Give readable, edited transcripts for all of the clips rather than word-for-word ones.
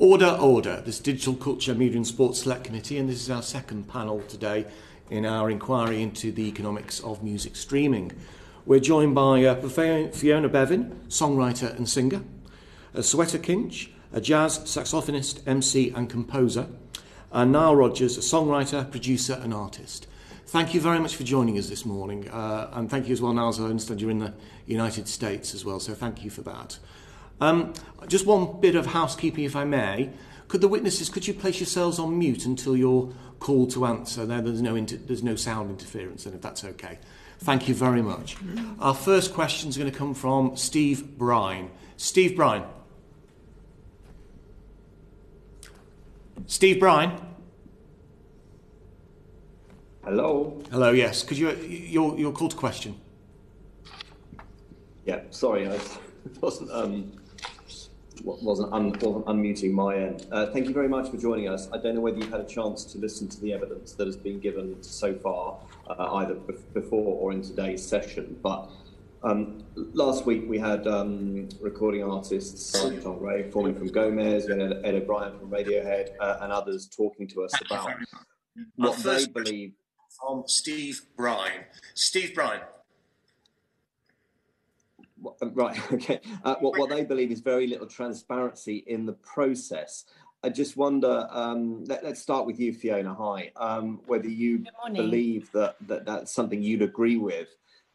Order. This Digital Culture Media and Sport Select Committee, and this is our second panel today in our inquiry into the economics of music streaming. We're joined by Fiona Bevan, songwriter and singer, Soweto Kinch, a jazz saxophonist, MC and composer, and Nile Rodgers, a songwriter, producer and artist. Thank you very much for joining us this morning, and thank you as well, Nile, as I understand you're in the United States as well, so thank you for that. Just one bit of housekeeping, if I may. Could you place yourselves on mute until you're called to answer? There's no sound interference, then, if that's okay. Thank you very much. Our first question is going to come from Steve Brine. Steve Brine. Steve Brine. Hello. Hello. Yes. Could you? You're called to question. Yeah. Sorry, I wasn't. Wasn't unmuting my end. Thank you very much for joining us. I don't know whether you've had a chance to listen to the evidence that has been given so far, either before or in today's session, but last week we had recording artists like Tom Ray forming from Gomez, we had Ed O'Brien from Radiohead, and others talking to us about what they believe. From Steve Brine. Steve Brine. Right, okay. What they believe is very little transparency in the process. I just wonder, let's start with you, Fiona. Hi. Whether you believe that that's something you'd agree with,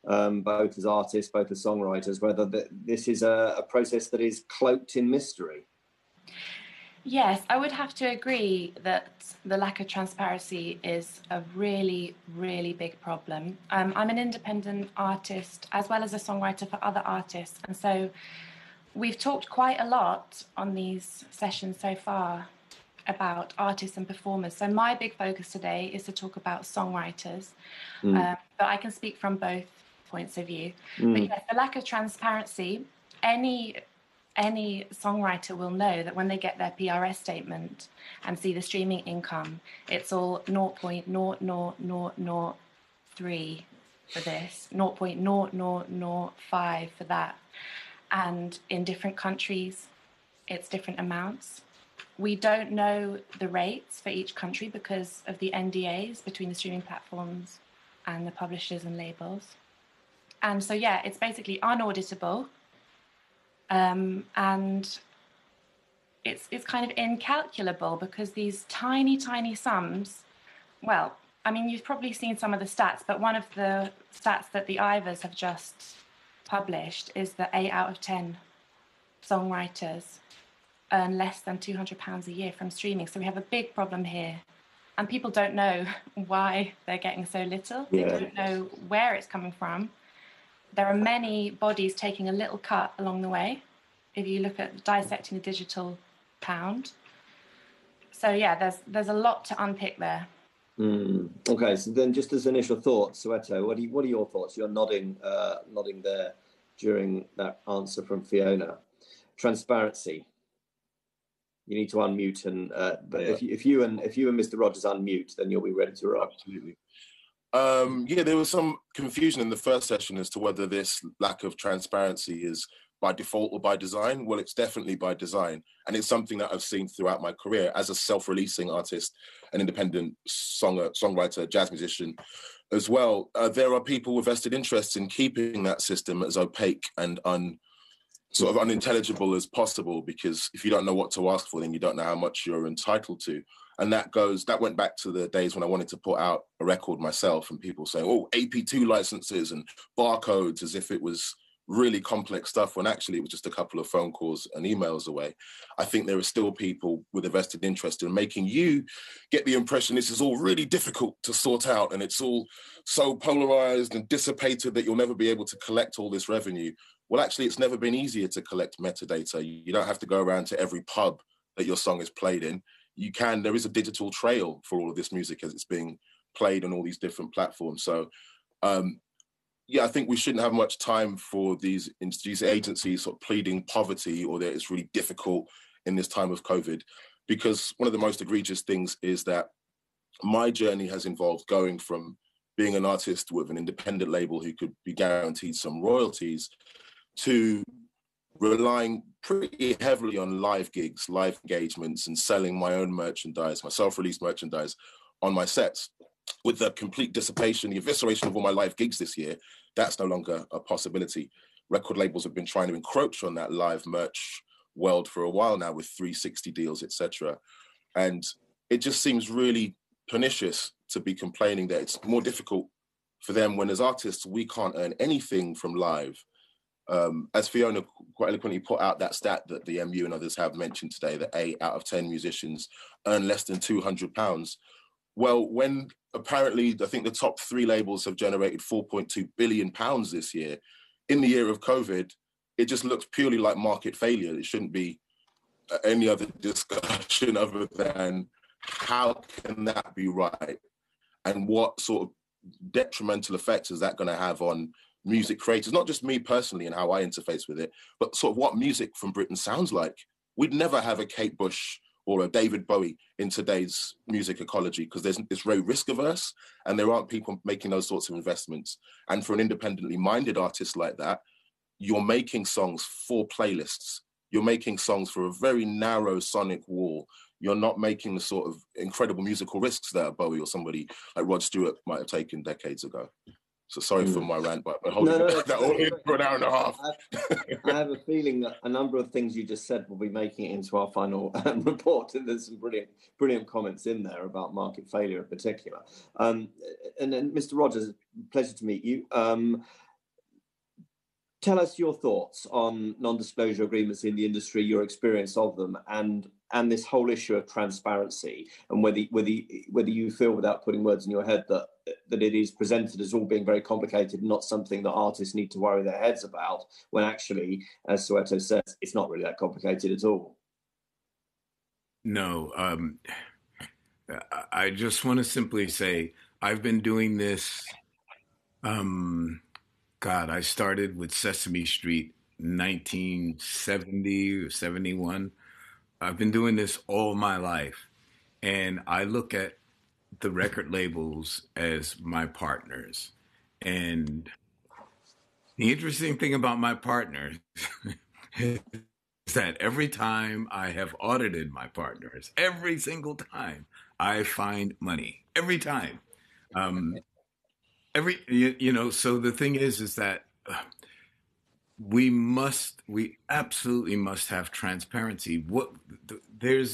both as artists, both as songwriters, whether this is a process that is cloaked in mystery. Yes, I would have to agree that the lack of transparency is a really, really big problem. I'm an independent artist as well as a songwriter for other artists. And so we've talked quite a lot on these sessions so far about artists and performers. So my big focus today is to talk about songwriters, but I can speak from both points of view. But yes, the lack of transparency, any songwriter will know that when they get their PRS statement and see the streaming income, it's all 0.0003 for this, 0.0005 for that. And in different countries, it's different amounts. We don't know the rates for each country because of the NDAs between the streaming platforms and the publishers and labels. And so, yeah, it's basically unauditable. And it's kind of incalculable because these tiny, tiny sums, well, I mean, you've probably seen some of the stats, but one of the stats that the Ivors have just published is that 8 out of 10 songwriters earn less than £200 a year from streaming. So we have a big problem here. And people don't know why they're getting so little. Yeah. They don't know where it's coming from. There are many bodies taking a little cut along the way, if you look at dissecting the digital pound. So, yeah, there's a lot to unpick there. Okay, so then just as initial thoughts, Soweto, what are your thoughts? You're nodding there during that answer from Fiona. Transparency. You need to unmute, and if you and Mr. Rodgers unmute, then you'll be ready to rock. Absolutely. There was some confusion in the first session as to whether this lack of transparency is by default or by design. Well, it's definitely by design. And it's something that I've seen throughout my career as a self-releasing artist, an independent songwriter, jazz musician as well. There are people with vested interests in keeping that system as opaque and unintelligible as possible, because if you don't know what to ask for, then you don't know how much you're entitled to. And that went back to the days when I wanted to put out a record myself and people saying, oh, AP2 licenses and barcodes, as if it was really complex stuff, when actually it was just a couple of phone calls and emails away. I think there are still people with a vested interest in making you get the impression this is all really difficult to sort out and it's all so polarized and dissipated that you'll never be able to collect all this revenue. Well, actually, it's never been easier to collect metadata. You don't have to go around to every pub that your song is played in. There is a digital trail for all of this music as it's being played on all these different platforms. So, I think we shouldn't have much time for these agencies sort of pleading poverty or that it's really difficult in this time of COVID, because one of the most egregious things is that my journey has involved going from being an artist with an independent label who could be guaranteed some royalties to relying pretty heavily on live gigs, live engagements, and selling my own merchandise, my self-released merchandise on my sets. With the complete dissipation, the evisceration of all my live gigs this year, that's no longer a possibility. Record labels have been trying to encroach on that live merch world for a while now with 360 deals, etc. And it just seems really pernicious to be complaining that it's more difficult for them when, as artists, we can't earn anything from live. As Fiona quite eloquently put out that stat that the MU and others have mentioned today, that 8 out of 10 musicians earn less than £200. Well, when apparently I think the top 3 labels have generated £4.2 billion this year, in the year of COVID, it just looks purely like market failure. It shouldn't be any other discussion other than how can that be right? And what sort of detrimental effects is that going to have on music creators? Not just me personally and how I interface with it, but sort of what music from Britain sounds like. We'd never have a Kate Bush or a David Bowie in today's music ecology because it's very risk averse and there aren't people making those sorts of investments. And for an independently minded artist like that, you're making songs for playlists. You're making songs for a very narrow sonic wall. You're not making the sort of incredible musical risks that a Bowie or somebody like Rod Stewart might have taken decades ago. So sorry for my rant, but I'm holding that only for an hour and a half. I have a feeling that a number of things you just said will be making it into our final report. And there's some brilliant comments in there about market failure in particular. And then, Mr. Rodgers, pleasure to meet you. Tell us your thoughts on non-disclosure agreements in the industry, your experience of them, and this whole issue of transparency, and whether you feel, without putting words in your head, that it is presented as all being very complicated and not something that artists need to worry their heads about, when actually, as Soweto says, it's not really that complicated at all. No, I just want to simply say, I've been doing this, I started with Sesame Street 1970 or 71. I've been doing this all my life, and I look at the record labels as my partners. And the interesting thing about my partners is that every time I have audited my partners, every single time I find money, every time. So the thing is that we absolutely must have transparency. There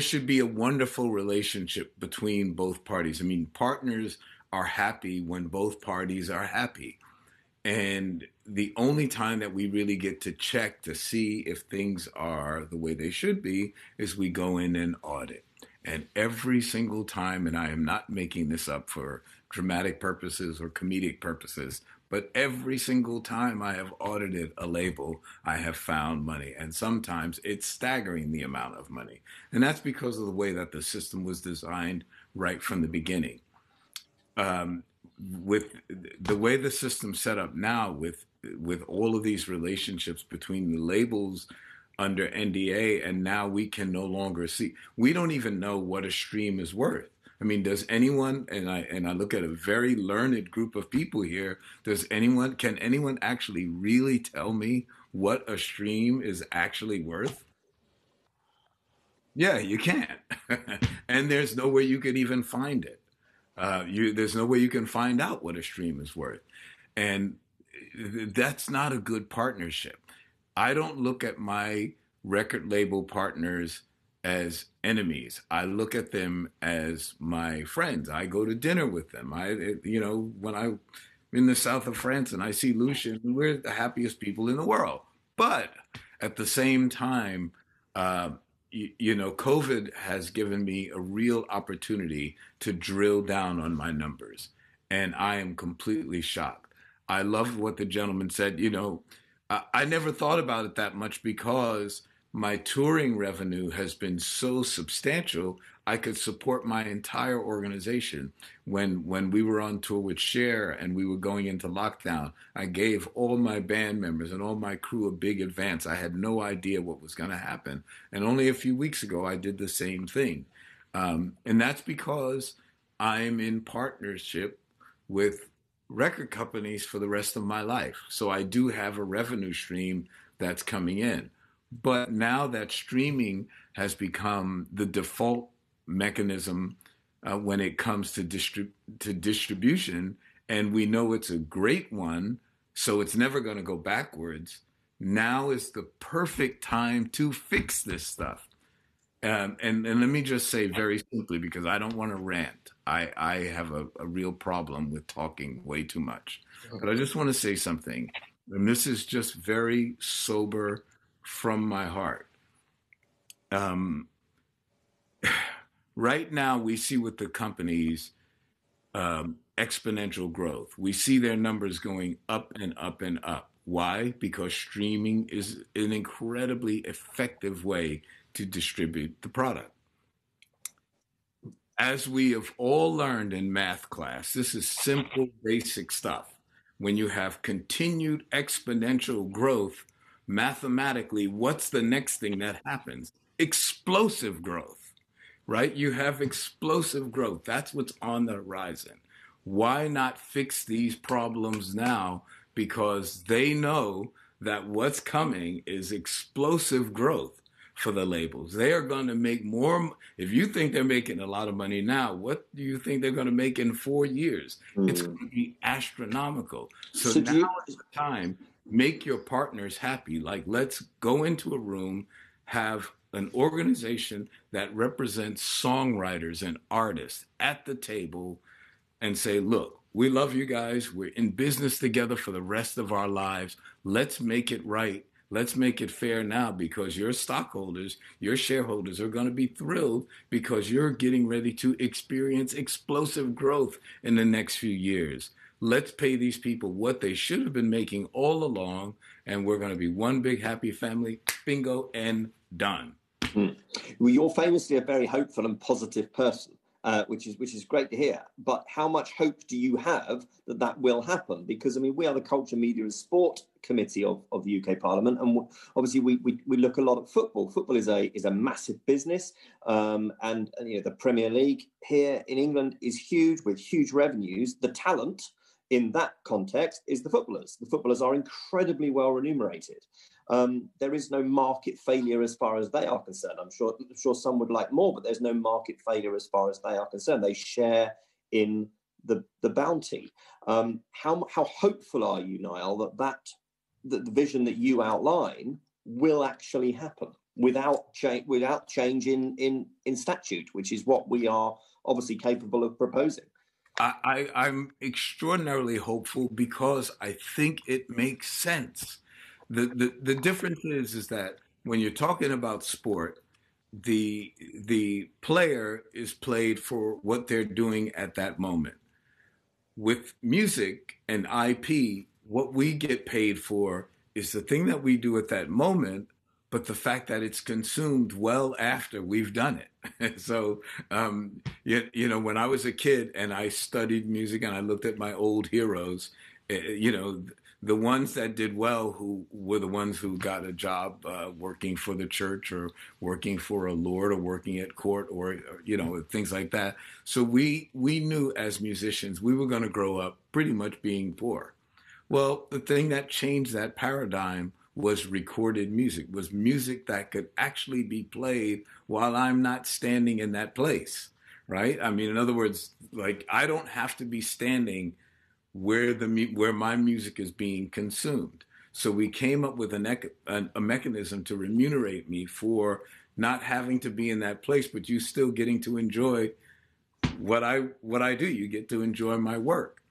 should be a wonderful relationship between both parties. I mean, partners are happy when both parties are happy. And the only time that we really get to check to see if things are the way they should be is we go in and audit. And every single time, and I am not making this up for dramatic purposes or comedic purposes, but every single time I have audited a label, I have found money. And sometimes it's staggering the amount of money. And that's because of the way that the system was designed right from the beginning. With the way the system's set up now, with all of these relationships between the labels under NDA, and now we can no longer see. We don't even know what a stream is worth. I mean, does anyone, and I look at a very learned group of people here, can anyone actually really tell me what a stream is actually worth? Yeah, you can't. And there's no way you can even find it. There's no way you can find out what a stream is worth. And that's not a good partnership. I don't look at my record label partners as enemies. I look at them as my friends. I go to dinner with them. When I'm in the south of France and I see Lucien, we're the happiest people in the world. But at the same time, COVID has given me a real opportunity to drill down on my numbers. And I am completely shocked. I love what the gentleman said. I never thought about it that much because my touring revenue has been so substantial, I could support my entire organization. When we were on tour with Cher and we were going into lockdown, I gave all my band members and all my crew a big advance. I had no idea what was going to happen. And only a few weeks ago, I did the same thing. And that's because I'm in partnership with record companies for the rest of my life. So I do have a revenue stream that's coming in. But now that streaming has become the default mechanism when it comes to distribution, and we know it's a great one, so it's never going to go backwards. Now is the perfect time to fix this stuff. And let me just say very simply, because I don't want to rant. I have a real problem with talking way too much. But I just want to say something, and this is just very sober from my heart. Right now, we see with the companies exponential growth. We see their numbers going up and up and up. Why? Because streaming is an incredibly effective way to distribute the product. As we have all learned in math class, this is simple, basic stuff. When you have continued exponential growth, mathematically, what's the next thing that happens? Explosive growth. Right? You have explosive growth. That's what's on the horizon. Why not fix these problems now? Because they know that what's coming is explosive growth for the labels. They are going to make more. If you think they're making a lot of money now, what do you think they're going to make in 4 years? It's going to be astronomical. So now is the time. Make your partners happy. Like, let's go into a room, have an organization that represents songwriters and artists at the table and say, look, we love you guys. We're in business together for the rest of our lives. Let's make it right. Let's make it fair now, because your stockholders, your shareholders are going to be thrilled because you're getting ready to experience explosive growth in the next few years. Let's pay these people what they should have been making all along, and we're going to be one big happy family. Bingo and done. Well, you're famously a very hopeful and positive person, which is great to hear. But how much hope do you have that that will happen? Because, I mean, we are the Culture, Media and Sport Committee of the UK Parliament. And obviously, we look a lot at football. Football is a massive business. And you know, the Premier League here in England is huge, with huge revenues. The talent in that context is the footballers. The footballers are incredibly well remunerated. There is no market failure as far as they are concerned. I'm sure some would like more, but there's no market failure as far as they are concerned. They share in the bounty. How hopeful are you, Niall, that the vision that you outline will actually happen without change in statute, which is what we are obviously capable of proposing? I'm extraordinarily hopeful because I think it makes sense. The difference is that when you're talking about sport, the player is played for what they're doing at that moment. With music and IP, what we get paid for is the thing that we do at that moment, but the fact that it's consumed well after we've done it. So, you know, when I was a kid and I studied music and I looked at my old heroes, you know, the ones that did well, who were the ones who got a job working for the church or working for a lord or working at court or you know, things like that. So we knew as musicians we were going to grow up pretty much being poor. Well, the thing that changed that paradigm was recorded music, was music that could actually be played while I'm not standing in that place, right? I mean, in other words, like, I don't have to be standing where my music is being consumed. So we came up with a mechanism to remunerate me for not having to be in that place, but you still getting to enjoy what I do. You get to enjoy my work.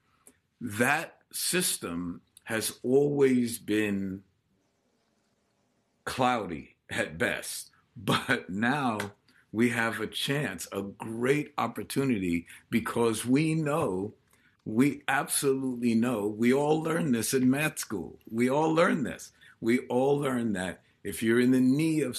That system has always been cloudy at best, but now we have a chance, a great opportunity, because we know. We absolutely know. We all learn this in math school. We all learn this. We all learn that if you're in the knee of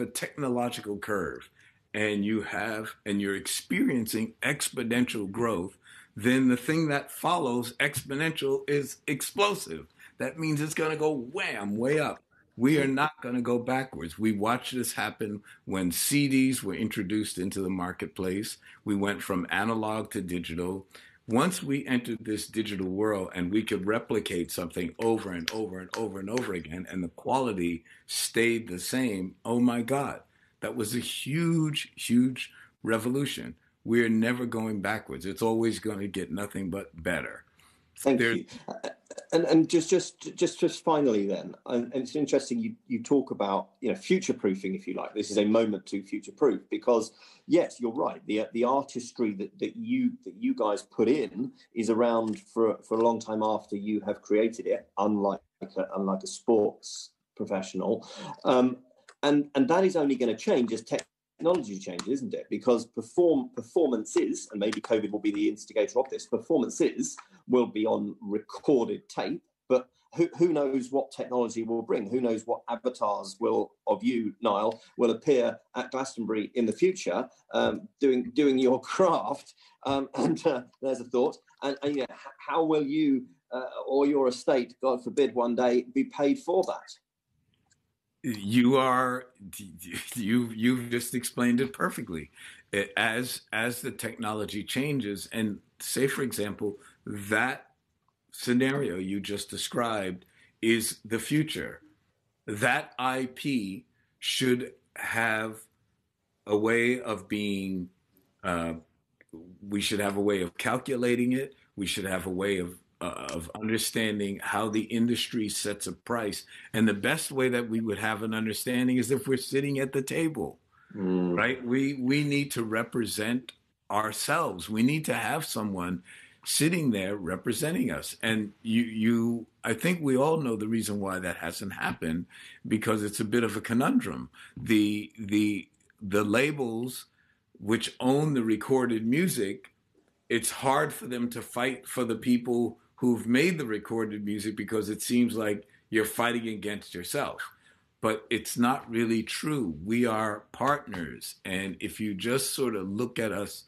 a technological curve and you're experiencing exponential growth, then the thing that follows exponential is explosive. That means it's going to go wham, way up. We are not going to go backwards. We watched this happen when CDs were introduced into the marketplace. We went from analog to digital. once we entered this digital world and we could replicate something over and over and over and over again, and the quality stayed the same, oh my God, that was a huge, huge revolution. We're never going backwards. It's always going to get nothing but better. Thank you. And just finally then, and it's interesting you talk about, future-proofing, if you like. This is a moment to future-proof because, yes, you're right. The artistry that you guys put in is around for a long time after you have created it, unlike a sports professional. And that is only going to change as technology changes, isn't it? Because performances, and maybe COVID will be the instigator of this, performances will be on recorded tape, but who knows what technology will bring? Who knows what avatars of you, Nile, will appear at Glastonbury in the future, doing your craft? And there's a thought. And how will you or your estate, God forbid, one day be paid for that? You've just explained it perfectly. As the technology changes, and say, for example, that scenario you just described is the future. That IP should have a way of being, we should have a way of calculating it. We should have a way of understanding how the industry sets a price. And the best way that we would have an understanding is if we're sitting at the table, right? We need to represent ourselves. We need to have someone sitting there representing us. And you, I think we all know the reason why that hasn't happened, because it's a bit of a conundrum. The labels which own the recorded music, it's hard for them to fight for the people who've made the recorded music because it seems like you're fighting against yourself. But it's not really true. We are partners. And if you just sort of look at us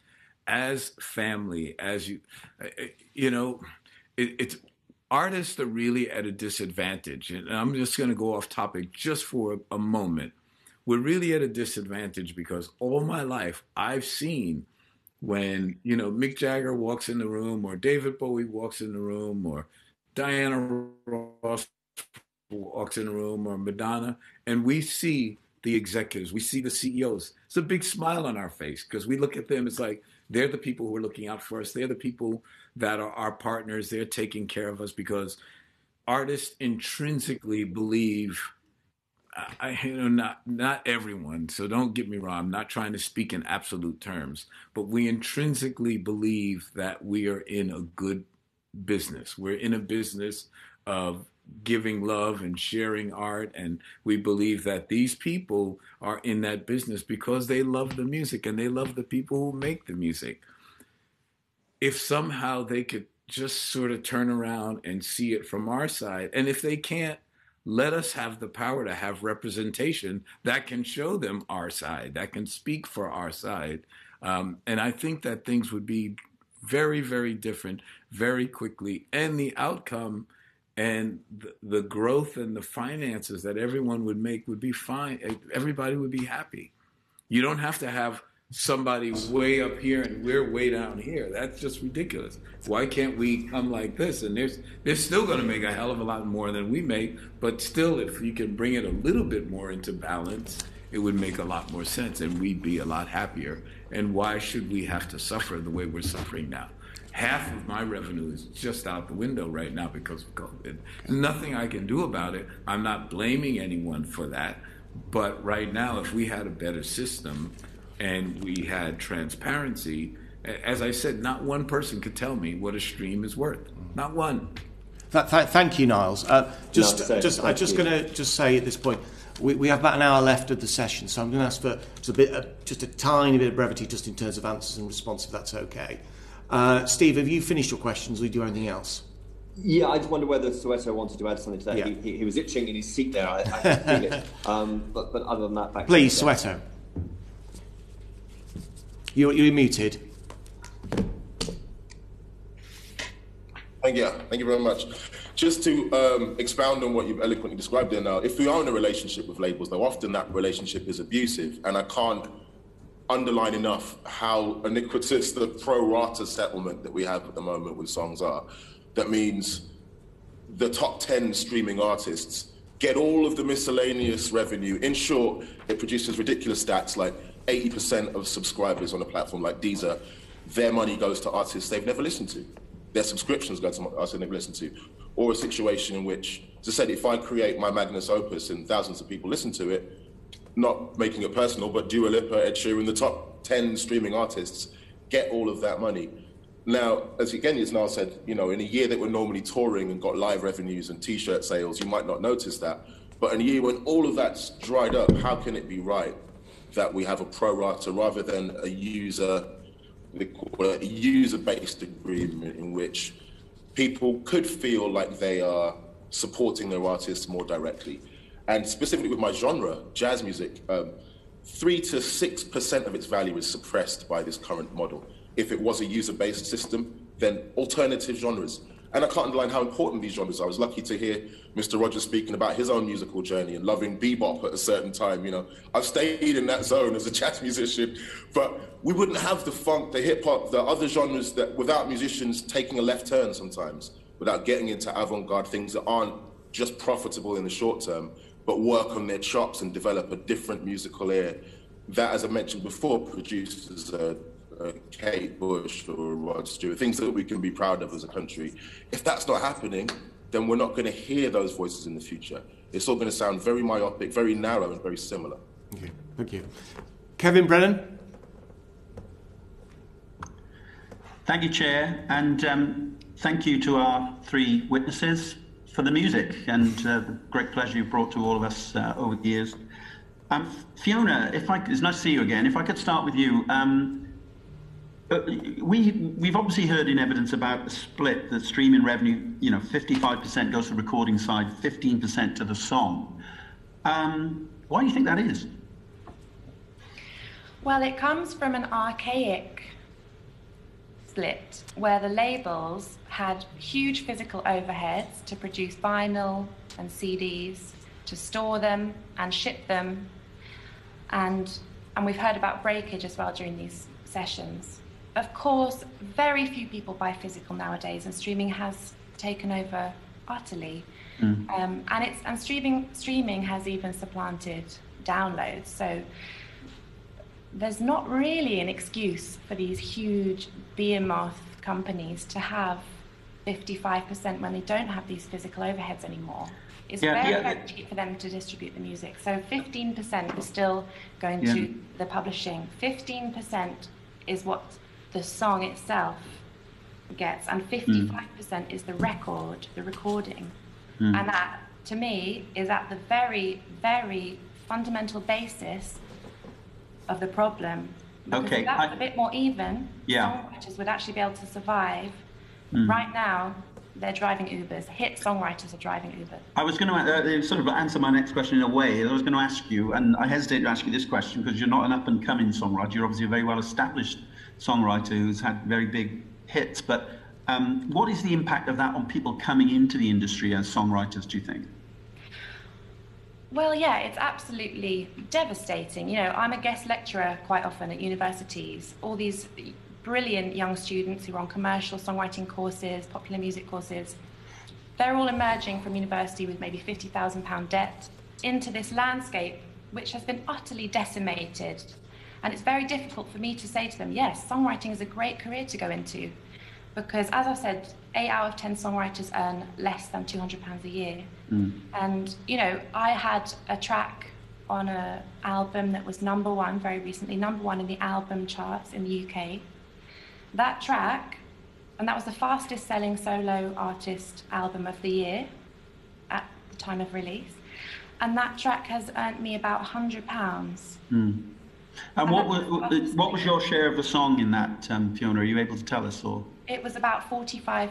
as family, as it's artists are really at a disadvantage. And I'm just going to go off topic just for a moment. We're really at a disadvantage because all my life I've seen when, Mick Jagger walks in the room or David Bowie walks in the room or Diana Ross walks in the room or Madonna, and we see the executives, we see the CEOs. It's a big smile on our face because we look at them, it's like, they're the people who are looking out for us. They're the people that are our partners. They're taking care of us because artists intrinsically believe, not everyone, so don't get me wrong, I'm not trying to speak in absolute terms, but we intrinsically believe that we are in a good business. We're in a business of giving love and sharing art, and we believe that these people are in that business because they love the music and they love the people who make the music. If somehow they could just sort of turn around and see it from our side, and if they can't, let us have the power to have representation that can show them our side, that can speak for our side. And I think that things would be very, very different very quickly, and the outcome and the growth and the finances that everyone would make would be fine. Everybody would be happy. You don't have to have somebody way up here and we're way down here. That's just ridiculous. Why can't we come like this? And they're still going to make a hell of a lot more than we make, but still, if you can bring it a little bit more into balance, it would make a lot more sense and we'd be a lot happier. And why should we have to suffer the way we're suffering now? Half of my revenue is just out the window right now because of COVID. Nothing I can do about it. I'm not blaming anyone for that. But right now, if we had a better system and we had transparency, as I said, not one person could tell me what a stream is worth. Not one. Thank you, Niles. I'm just going to just say at this point, we have about an hour left of the session, so I'm going to ask for just a tiny bit of brevity just in terms of answers and response, if that's okay. Steve, have you finished your questions? Or do you have anything else? Yeah, I just wonder whether Soweto wanted to add something to that. Yeah. He was itching in his seat there. I can feel it. But other than that, back please, to Soweto. You're muted. Thank you very much. Just to expound on what you've eloquently described there now, if we are in a relationship with labels, though, often that relationship is abusive, and I can't underline enough how iniquitous the pro rata settlement that we have at the moment with songs are. That means the top 10 streaming artists get all of the miscellaneous revenue. In short, it produces ridiculous stats like 80% of subscribers on a platform like Deezer, their money goes to artists they've never listened to. Their subscriptions go to artists they've never listened to. Or a situation in which, as I said, if I create my magnus opus and thousands of people listen to it, not making it personal, but Dua Lipa, Ed Sheeran, the top 10 streaming artists get all of that money. Now, as again, as Niall said, you know, in a year that we're normally touring and got live revenues and T-shirt sales, you might not notice that. But in a year when all of that's dried up, how can it be right that we have a pro rata rather than a user-based agreement in which people could feel like they are supporting their artists more directly? And specifically with my genre, jazz music, 3 to 6% of its value is suppressed by this current model. If it was a user-based system, then alternative genres. And I can't underline how important these genres are. I was lucky to hear Mr. Rodgers speaking about his own musical journey and loving bebop at a certain time. You know, I've stayed in that zone as a jazz musician, but we wouldn't have the funk, the hip-hop, the other genres that without musicians taking a left turn sometimes, without getting into avant-garde things that aren't just profitable in the short term, but work on their chops and develop a different musical ear that, as I mentioned before, produces Kate Bush or Rod Stewart, things that we can be proud of as a country. If that's not happening, then we're not going to hear those voices in the future. It's all going to sound very myopic, very narrow and very similar. Okay, thank you. Kevin Brennan. Thank you, Chair, and thank you to our three witnesses for the music and the great pleasure you've brought to all of us over the years. Fiona, it's nice to see you again. If I could start with you. We've obviously heard in evidence about the split, the streaming revenue, you know, 55% goes to the recording side, 15% to the song. Why do you think that is? Well, it comes from an archaic split where the labels had huge physical overheads to produce vinyl and CDs, to store them and ship them. And we've heard about breakage as well during these sessions. Of course, very few people buy physical nowadays, and streaming has taken over utterly. Mm. And streaming has even supplanted downloads. So there's not really an excuse for these huge behemoth companies to have 55% when they don't have these physical overheads anymore. It's very cheap for them to distribute the music. So 15% is still going to the publishing. 15% is what the song itself gets, and 55% is the record, the recording. Mm. And that, to me, is at the very, very fundamental basis of the problem. Because if that's a bit more even, songwriters would actually be able to survive. Mm. Right now, they're driving Ubers. Hit songwriters are driving Ubers. I was going to sort of answer my next question in a way. I was going to ask you, and I hesitate to ask you this question because you're not an up-and-coming songwriter. You're obviously a very well-established songwriter who's had very big hits. But what is the impact of that on people coming into the industry as songwriters, do you think? Well, yeah, it's absolutely devastating. You know, I'm a guest lecturer quite often at universities. All these brilliant young students who are on commercial songwriting courses, popular music courses, they're all emerging from university with maybe £50,000 debt into this landscape which has been utterly decimated. And it's very difficult for me to say to them, yes, songwriting is a great career to go into, because as I've said, 8 out of 10 songwriters earn less than £200 a year. Mm. And, you know, I had a track on an album that was #1 very recently, #1 in the album charts in the UK. That track, and that was the fastest selling solo artist album of the year at the time of release. And that track has earned me about £100. Mm. And what was your share of the song in that, Fiona? Are you able to tell us? Or it was about 48%.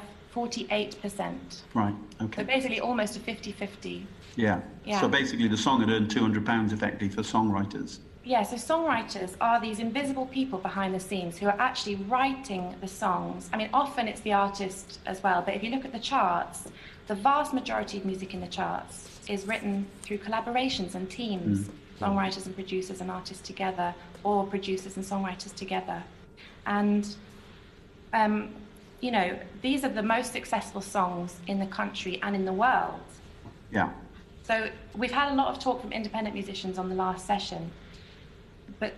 Right, okay. So basically almost a 50-50. Yeah, so basically the song had earned £200 effectively for songwriters. Yeah, so songwriters are these invisible people behind the scenes who are actually writing the songs. I mean, often it's the artist as well, but if you look at the charts, the vast majority of music in the charts is written through collaborations and teams. Mm. songwriters and producers and artists together, or producers and songwriters together. And, you know, these are the most successful songs in the country and in the world. Yeah. So we've had a lot of talk from independent musicians on the last session, but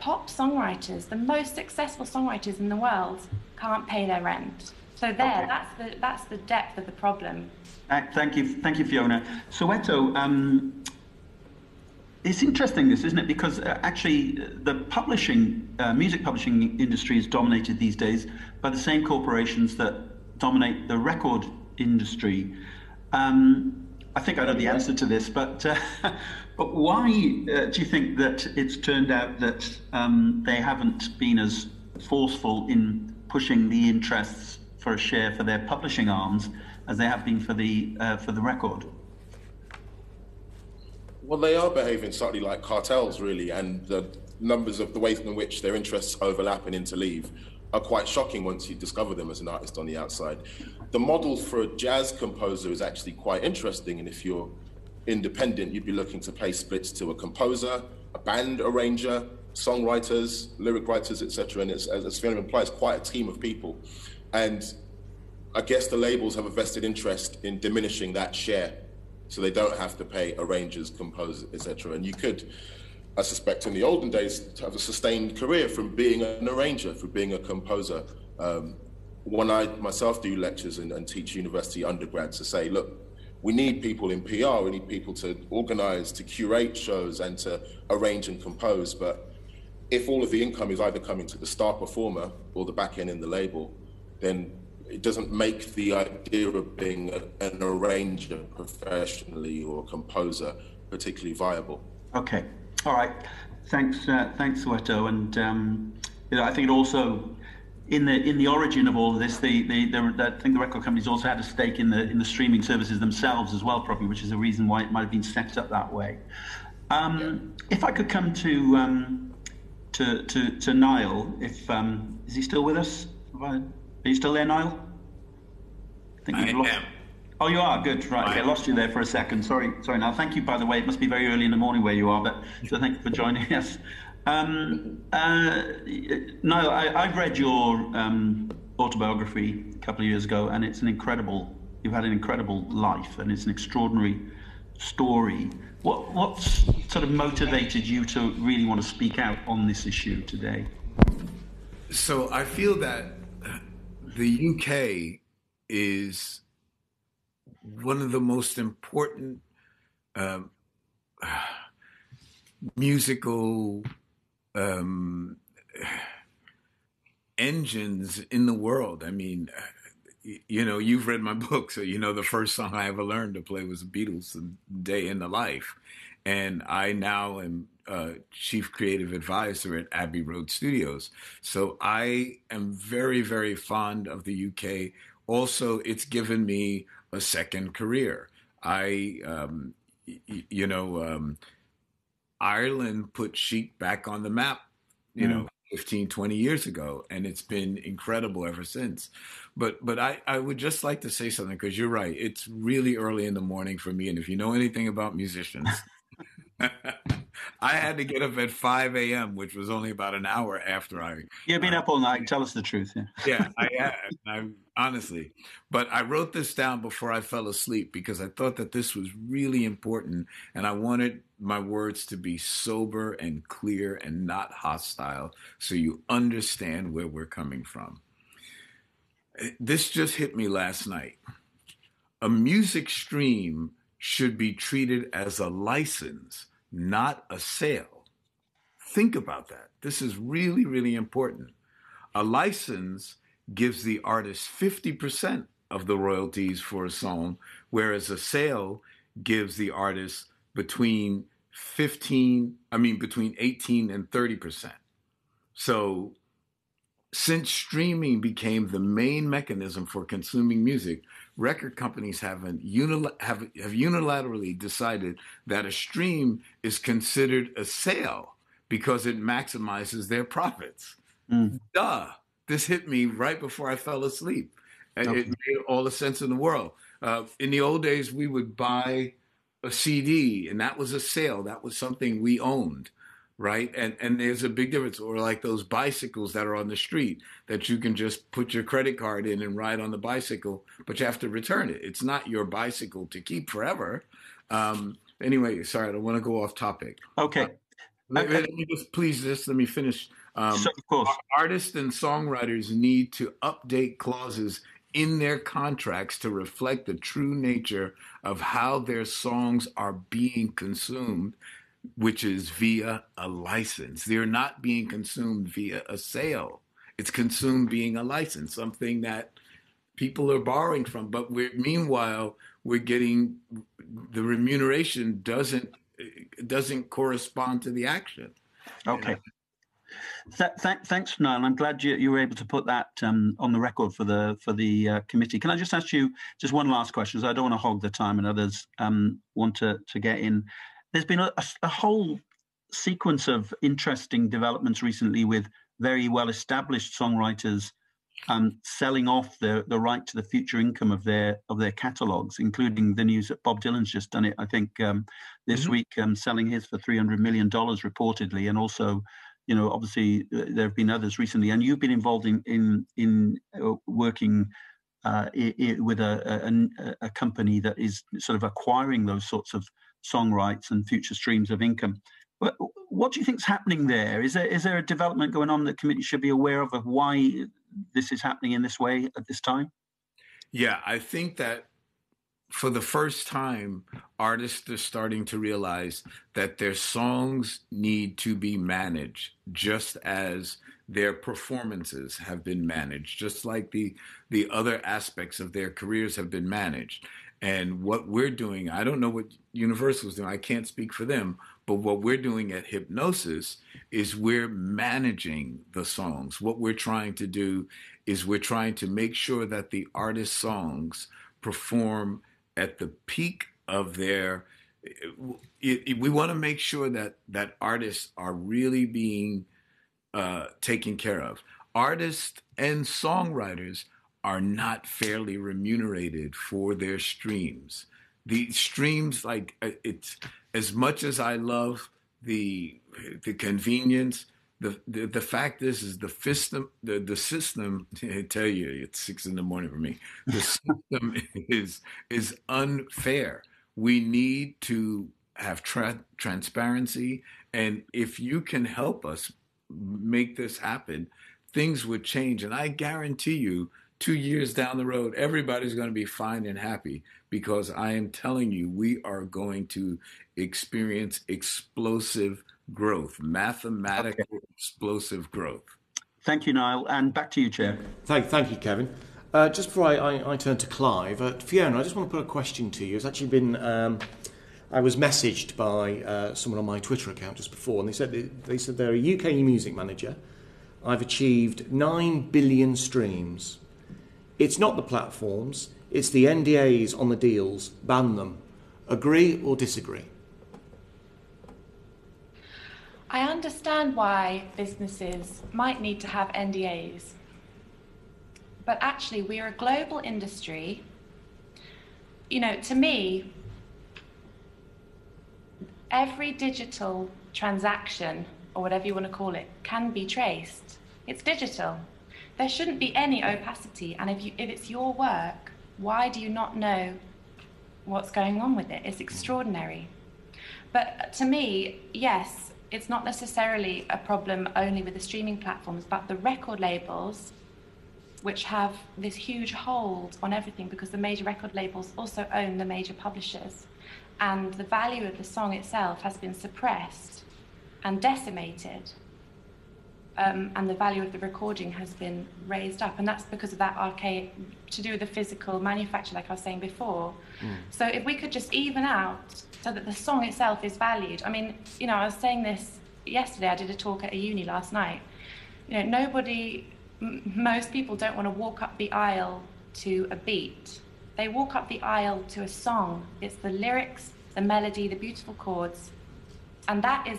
pop songwriters, the most successful songwriters in the world, can't pay their rent. So there, okay. that's the depth of the problem. Thank you, Fiona. Soweto, it's interesting, this, isn't it? Because actually, the publishing, music publishing industry is dominated these days by the same corporations that dominate the record industry. I think I know the answer to this, but why do you think that it's turned out that they haven't been as forceful in pushing the interests for a share for their publishing arms as they have been for the record? Well, they are behaving slightly like cartels, really, and the numbers of the ways in which their interests overlap and interleave are quite shocking once you discover them as an artist on the outside. The model for a jazz composer is actually quite interesting, and if you're independent, you'd be looking to play splits to a composer, a band arranger, songwriters, lyric writers, etc. And it's, as Fiona implies, quite a team of people. And I guess the labels have a vested interest in diminishing that share, so they don't have to pay arrangers, composers, etc. And you could, I suspect, in the olden days, have a sustained career from being an arranger, from being a composer. When I myself do lectures and teach university undergrads, to say, look, we need people in PR, we need people to organise, to curate shows and to arrange and compose, but if all of the income is either coming to the star performer or the back end in the label, then it doesn't make the idea of being an arranger professionally or a composer particularly viable. Okay, all right, thanks, Soweto, and you know, I think it also in the origin of all of this, I think the record companies also had a stake in the streaming services themselves as well, probably, which is the reason why it might have been set up that way. If I could come to Nile, if is he still with us? Are you still there, Nile? I think we've lost. Oh, you are? Good. Right. Okay, I lost you there for a second. Sorry, Nile. Thank you, by the way. It must be very early in the morning where you are, but so thank you for joining us. Nile, I've read your autobiography a couple of years ago, and it's you've had an incredible life, and it's an extraordinary story. What sort of motivated you to really want to speak out on this issue today? So I feel that the UK is one of the most important musical engines in the world. I mean, you know, you've read my book, so you know the first song I ever learned to play was the Beatles' Day in the Life. And I now am Chief Creative Advisor at Abbey Road Studios. So I am very, very fond of the UK. Also, it's given me a second career. Ireland put chic back on the map, you know, 15, 20 years ago, and it's been incredible ever since. But I would just like to say something, because you're right. It's really early in the morning for me, and if you know anything about musicians... I had to get up at 5 a.m., which was only about an hour after I... You've been up all night. Tell us the truth. Yeah, I have. I'm, honestly. But I wrote this down before I fell asleep because I thought that this was really important, and I wanted my words to be sober and clear and not hostile so you understand where we're coming from. This just hit me last night. A music stream should be treated as a license, not a sale. Think about that. This is really, really important. A license gives the artist 50% of the royalties for a song, whereas a sale gives the artist between 18 and 30%. So since streaming became the main mechanism for consuming music, record companies have unilaterally decided that a stream is considered a sale because it maximizes their profits. Mm. Duh! This hit me right before I fell asleep. And it made all the sense in the world. In the old days, we would buy a CD, and that was a sale. That was something we owned, right? And there's a big difference. Or like those bicycles that are on the street that you can just put your credit card in and ride on the bicycle, but you have to return it. It's not your bicycle to keep forever. Anyway, sorry, I don't want to go off topic. Okay. Let me finish. Of course. Artists and songwriters need to update clauses in their contracts to reflect the true nature of how their songs are being consumed, which is via a license. They're not being consumed via a sale. It's consumed being a license, something that people are borrowing from. But meanwhile, we're getting the remuneration doesn't correspond to the action. Okay. Thanks, Niall. I'm glad you were able to put that on the record for the committee. Can I just ask you just one last question? I don't want to hog the time, and others want to get in. There's been a whole sequence of interesting developments recently with very well-established songwriters selling off the right to the future income of their catalogues, including the news that Bob Dylan's just done it, I think, this mm-hmm. week, selling his for $300 million reportedly, and also, you know, obviously there have been others recently, and you've been involved in working with a company that is sort of acquiring those sorts of song rights and future streams of income. But what do you think's happening there? Is there a development going on that committee should be aware of why this is happening in this way at this time? Yeah, I think that for the first time, artists are starting to realize that their songs need to be managed just as their performances have been managed, just like the other aspects of their careers have been managed. And what we're doing, I don't know what Universal's doing, I can't speak for them, but what we're doing at Hypnosis is we're managing the songs. What we're trying to do is we're trying to make sure that the artist's songs perform at the peak of their, we want to make sure that artists are really being taken care of. Artists and songwriters are not fairly remunerated for their streams. The streams, like, it's as much as I love the convenience. The fact is the system. I tell you, it's 6 a.m. for me. The system is unfair. We need to have transparency, and if you can help us make this happen, things would change. And I guarantee you, 2 years down the road, everybody's going to be fine and happy, because I am telling you, we are going to experience explosive growth, mathematical explosive growth. Thank you, Niall. And back to you, Chair. Thank you, Kevin. Just before I turn to Clive, Fiona, I just want to put a question to you. It's actually been... I was messaged by someone on my Twitter account just before, and they said they're a UK music manager. I've achieved 9 billion streams. It's not the platforms, it's the NDAs on the deals. Ban them. Agree or disagree? I understand why businesses might need to have NDAs, but actually we're a global industry. You know, to me, every digital transaction, or whatever you want to call it, can be traced. It's digital. There shouldn't be any opacity, and if it's your work, why do you not know what's going on with it? It's extraordinary. But to me, yes, it's not necessarily a problem only with the streaming platforms, but the record labels, which have this huge hold on everything, because the major record labels also own the major publishers. And the value of the song itself has been suppressed and decimated. And the value of the recording has been raised up. And that's because of that archaic, to do with the physical manufacture, like I was saying before. Mm. So if we could just even out so that the song itself is valued. I mean, you know, I was saying this yesterday, I did a talk at a uni last night. You know, most people don't want to walk up the aisle to a beat. They walk up the aisle to a song. It's the lyrics, the melody, the beautiful chords. And that is,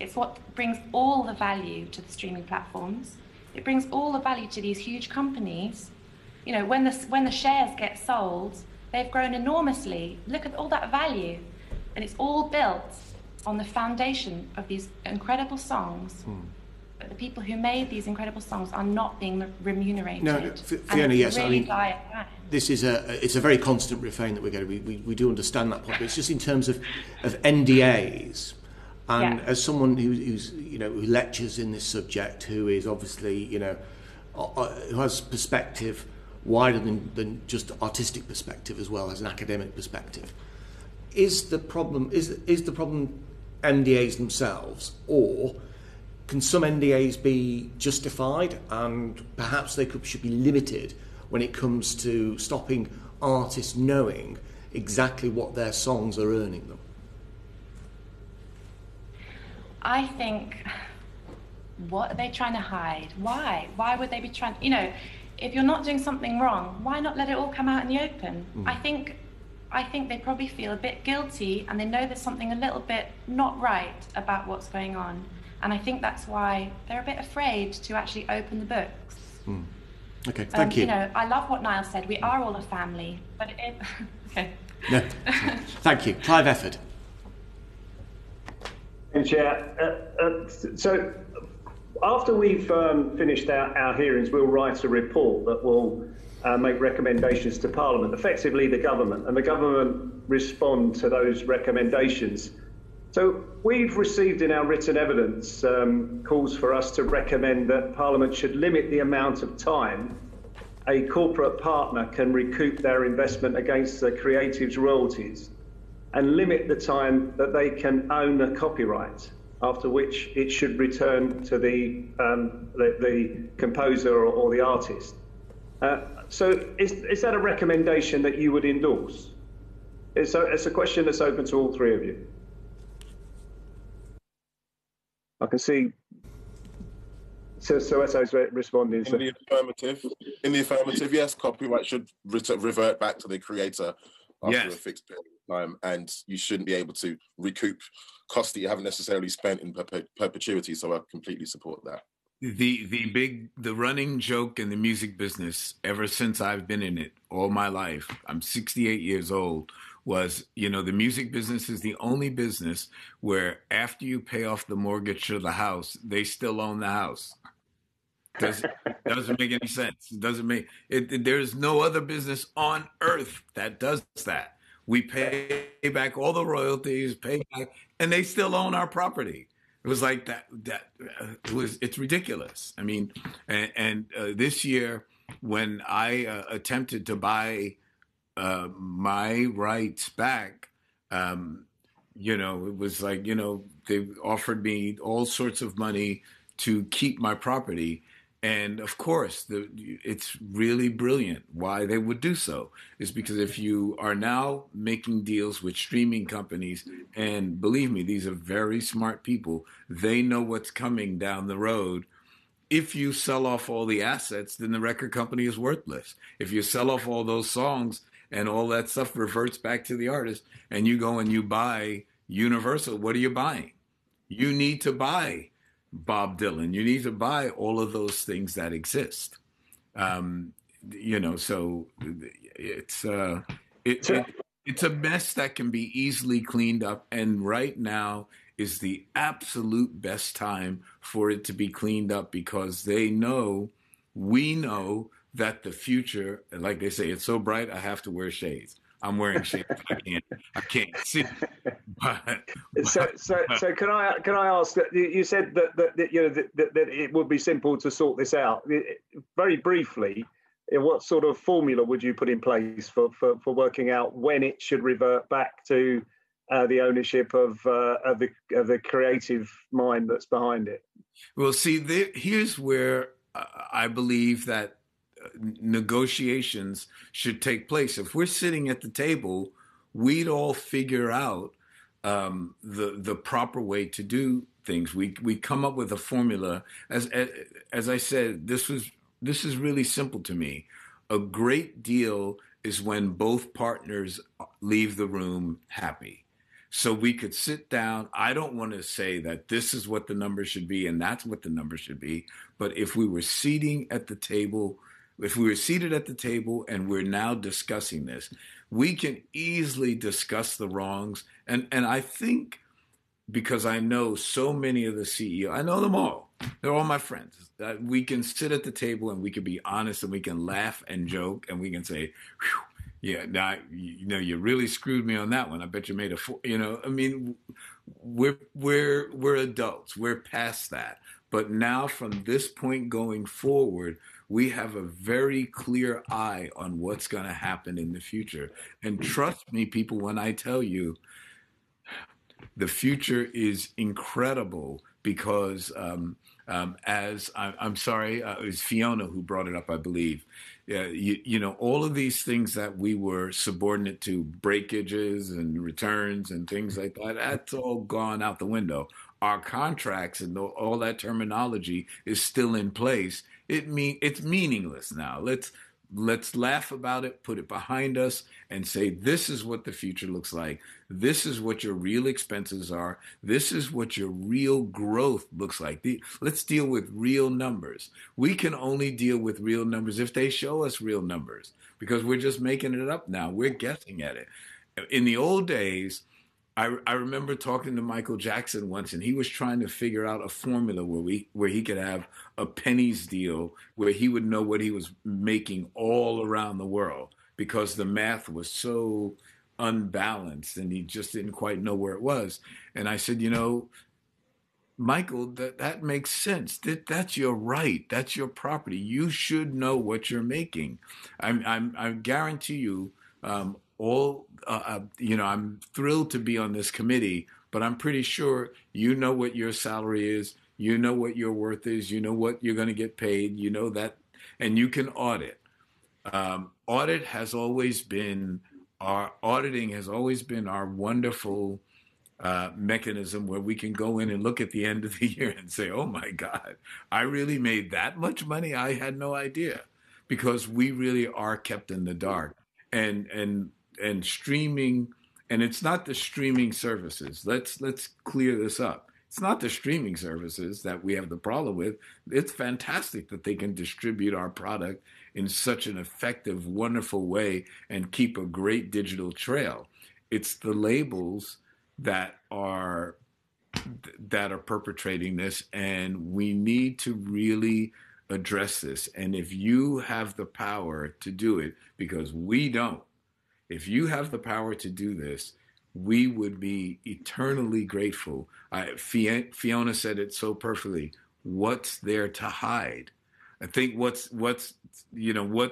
it's what brings all the value to the streaming platforms. It brings all the value to these huge companies. You know, when the shares get sold, They've grown enormously. Look at all that value. And it's all built on the foundation of these incredible songs. Mm. But the people who made these incredible songs are not being remunerated. No, Fiona, yes, really, I mean, this is it's a very constant refrain that we're going to, we do understand that part, but it's just in terms of NDAs. And yeah, as someone who's who lectures in this subject, who is obviously who has perspective wider than just artistic perspective as well as an academic perspective, is the problem NDAs themselves, or can some NDAs be justified and perhaps they should be limited when it comes to stopping artists knowing exactly what their songs are earning them? I think, what are they trying to hide? Why? Why would they be trying? If you're not doing something wrong, why not let it all come out in the open? Mm. I think they probably feel a bit guilty, and they know there's something a little bit not right about what's going on. And I think that's why they're a bit afraid to actually open the books. Mm. Okay, thank you. I love what Niall said. We are all a family, but it... Okay. No. Thank you. Clive Efford. Chair. So after we've finished our hearings, we'll write a report that will make recommendations to Parliament, effectively the government, and the government respond to those recommendations. So we've received in our written evidence calls for us to recommend that Parliament should limit the amount of time a corporate partner can recoup their investment against the creative's royalties, and limit the time that they can own a copyright, after which it should return to the composer or the artist. So is that a recommendation that you would endorse? It's a question that's open to all three of you. I can see Soeto's responding. In the affirmative. In the affirmative, yes, copyright should revert back to the creator after a fixed period. And you shouldn't be able to recoup costs that you haven't necessarily spent in perpetuity. So I completely support that. The running joke in the music business ever since I've been in it all my life, I'm 68 years old, was, the music business is the only business where after you pay off the mortgage to the house, they still own the house. Doesn't make any sense. There's no other business on earth that does that. We pay back all the royalties, and they still own our property. It was like that. It's ridiculous. I mean, and this year when I attempted to buy my rights back, it was like they offered me all sorts of money to keep my property. And of course, it's really brilliant why they would do so, is because if you are now making deals with streaming companies, and believe me, these are very smart people, they know what's coming down the road. If you sell off all the assets, then the record company is worthless. If you sell off all those songs and all that stuff reverts back to the artist, and you go and you buy Universal, what are you buying? You need to buy Bob Dylan. You need to buy all of those things that exist. So it's a mess that can be easily cleaned up. And right now is the absolute best time for it to be cleaned up, because we know that the future, like they say, it's so bright, I have to wear shades. I'm wearing shades. I can't see. So can I ask? You said that it would be simple to sort this out. Very briefly, what sort of formula would you put in place for working out when it should revert back to the ownership of the creative mind that's behind it? Well, see, here's where I believe that negotiations should take place. If we're sitting at the table, we'd all figure out the proper way to do things. We come up with a formula. As I said, this is really simple to me. A great deal is when both partners leave the room happy. So we could sit down. I don't want to say that this is what the number should be and that's what the number should be. But if we were seating at the table if we were seated at the table and we're now discussing this, we can easily discuss the wrongs. And I think, because I know so many of the CEO, I know them all. They're all my friends. We can sit at the table and we can be honest and we can laugh and joke and we can say, yeah, now, you know, you really screwed me on that one. I bet you made a, you know, I mean, we're adults. We're past that. But now from this point going forward, we have a very clear eye on what's going to happen in the future. And trust me, people, when I tell you, the future is incredible because as I'm sorry, it was Fiona who brought it up, I believe. You know, all of these things that we were subordinate to, breakages and returns and things like that, that's all gone out the window. Our contracts and all that terminology is still in place. It's meaningless now. Let's laugh about it, put it behind us, and say, this is what the future looks like. This is what your real expenses are. This is what your real growth looks like. Let's deal with real numbers. We can only deal with real numbers if they show us real numbers, because we're just making it up now. We're guessing at it. In the old days, I remember talking to Michael Jackson once, and he was trying to figure out a formula where he could have a pennies deal where he would know what he was making all around the world, because the math was so unbalanced and he just didn't quite know where it was. And I said, you know, Michael, that makes sense. That's your right. That's your property. You should know what you're making. I guarantee you. You know, I'm thrilled to be on this committee, but I'm pretty sure you know what your salary is, you know what your worth is, you know what you're going to get paid, you know that, and you can audit. Auditing has always been our wonderful mechanism where we can go in and look at the end of the year and say, oh my God, I really made that much money? I had no idea, because we really are kept in the dark. And streaming, and it's not the streaming services. Let's clear this up. It's not the streaming services that we have the problem with. It's fantastic that they can distribute our product in such an effective, wonderful way and keep a great digital trail. It's the labels that are perpetrating this, and we need to really address this. And if you have the power to do it, because we don't, if you have the power to do this, we would be eternally grateful. Fiona said it so perfectly. What's there to hide? I think what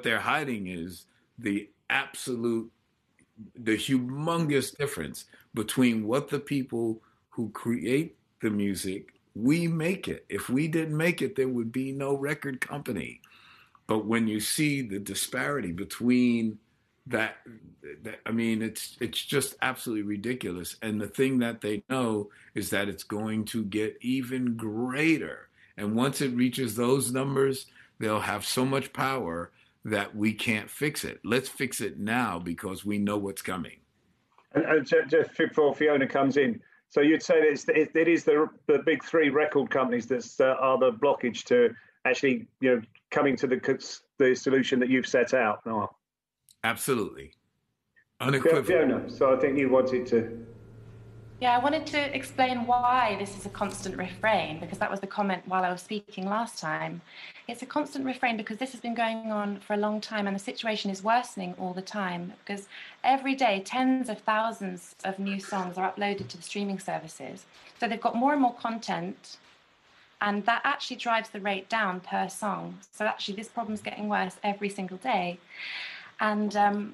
they're hiding is the humongous difference between what the people who create the music, we make it. If we didn't make it, there would be no record company. But when you see the disparity between that, I mean, it's just absolutely ridiculous. And the thing that they know is that it's going to get even greater. And once it reaches those numbers, they'll have so much power that we can't fix it. Let's fix it now, because we know what's coming. And just before Fiona comes in, so you'd say it is the big three record companies that are the blockage to actually, you know, coming to the solution that you've set out. Oh. Absolutely, unequivocal. Fiona, so I think you wanted to. Yeah, I wanted to explain why this is a constant refrain, because that was the comment while I was speaking last time. It's a constant refrain because this has been going on for a long time, and the situation is worsening all the time, because every day tens of thousands of new songs are uploaded to the streaming services. So they've got more and more content, and that actually drives the rate down per song. So actually this problem's getting worse every single day. And so,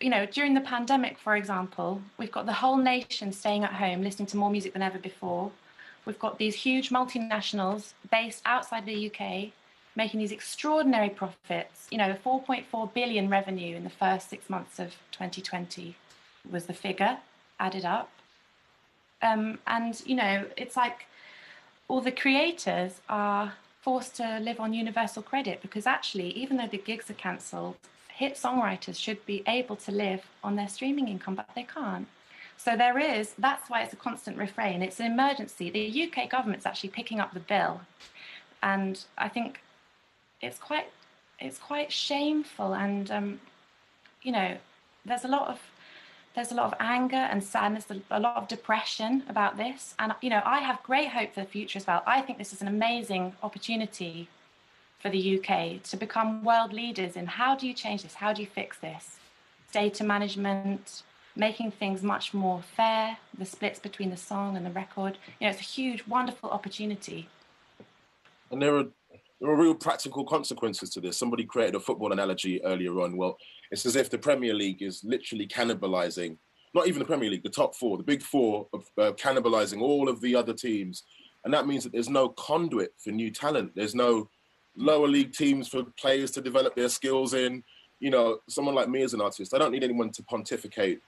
you know, during the pandemic, for example, we've got the whole nation staying at home, listening to more music than ever before. We've got these huge multinationals based outside the UK making these extraordinary profits. You know, 4.4 billion revenue in the first 6 months of 2020 was the figure added up. And, you know, it's like all the creators are forced to live on universal credit, because actually, even though the gigs are cancelled, hit songwriters should be able to live on their streaming income, but they can't. So that's why it's a constant refrain. It's an emergency. The UK government's actually picking up the bill. And I think it's quite it's quite shameful, and you know, there's a lot of anger and sadness, a lot of depression about this. And you know, I have great hope for the future as well. I think this is an amazing opportunity for the UK to become world leaders in how do you change this, how do you fix this, data management, making things much more fair, the splits between the song and the record. You know, it's a huge, wonderful opportunity. And there are real practical consequences to this. Somebody created a football analogy earlier on. Well, it's as if the Premier League is literally cannibalising, not even the Premier League, the top four, the big four, cannibalising all of the other teams. And that means that there's no conduit for new talent. There's no lower league teams for players to develop their skills in. You know, someone like me as an artist, I don't need anyone to pontificate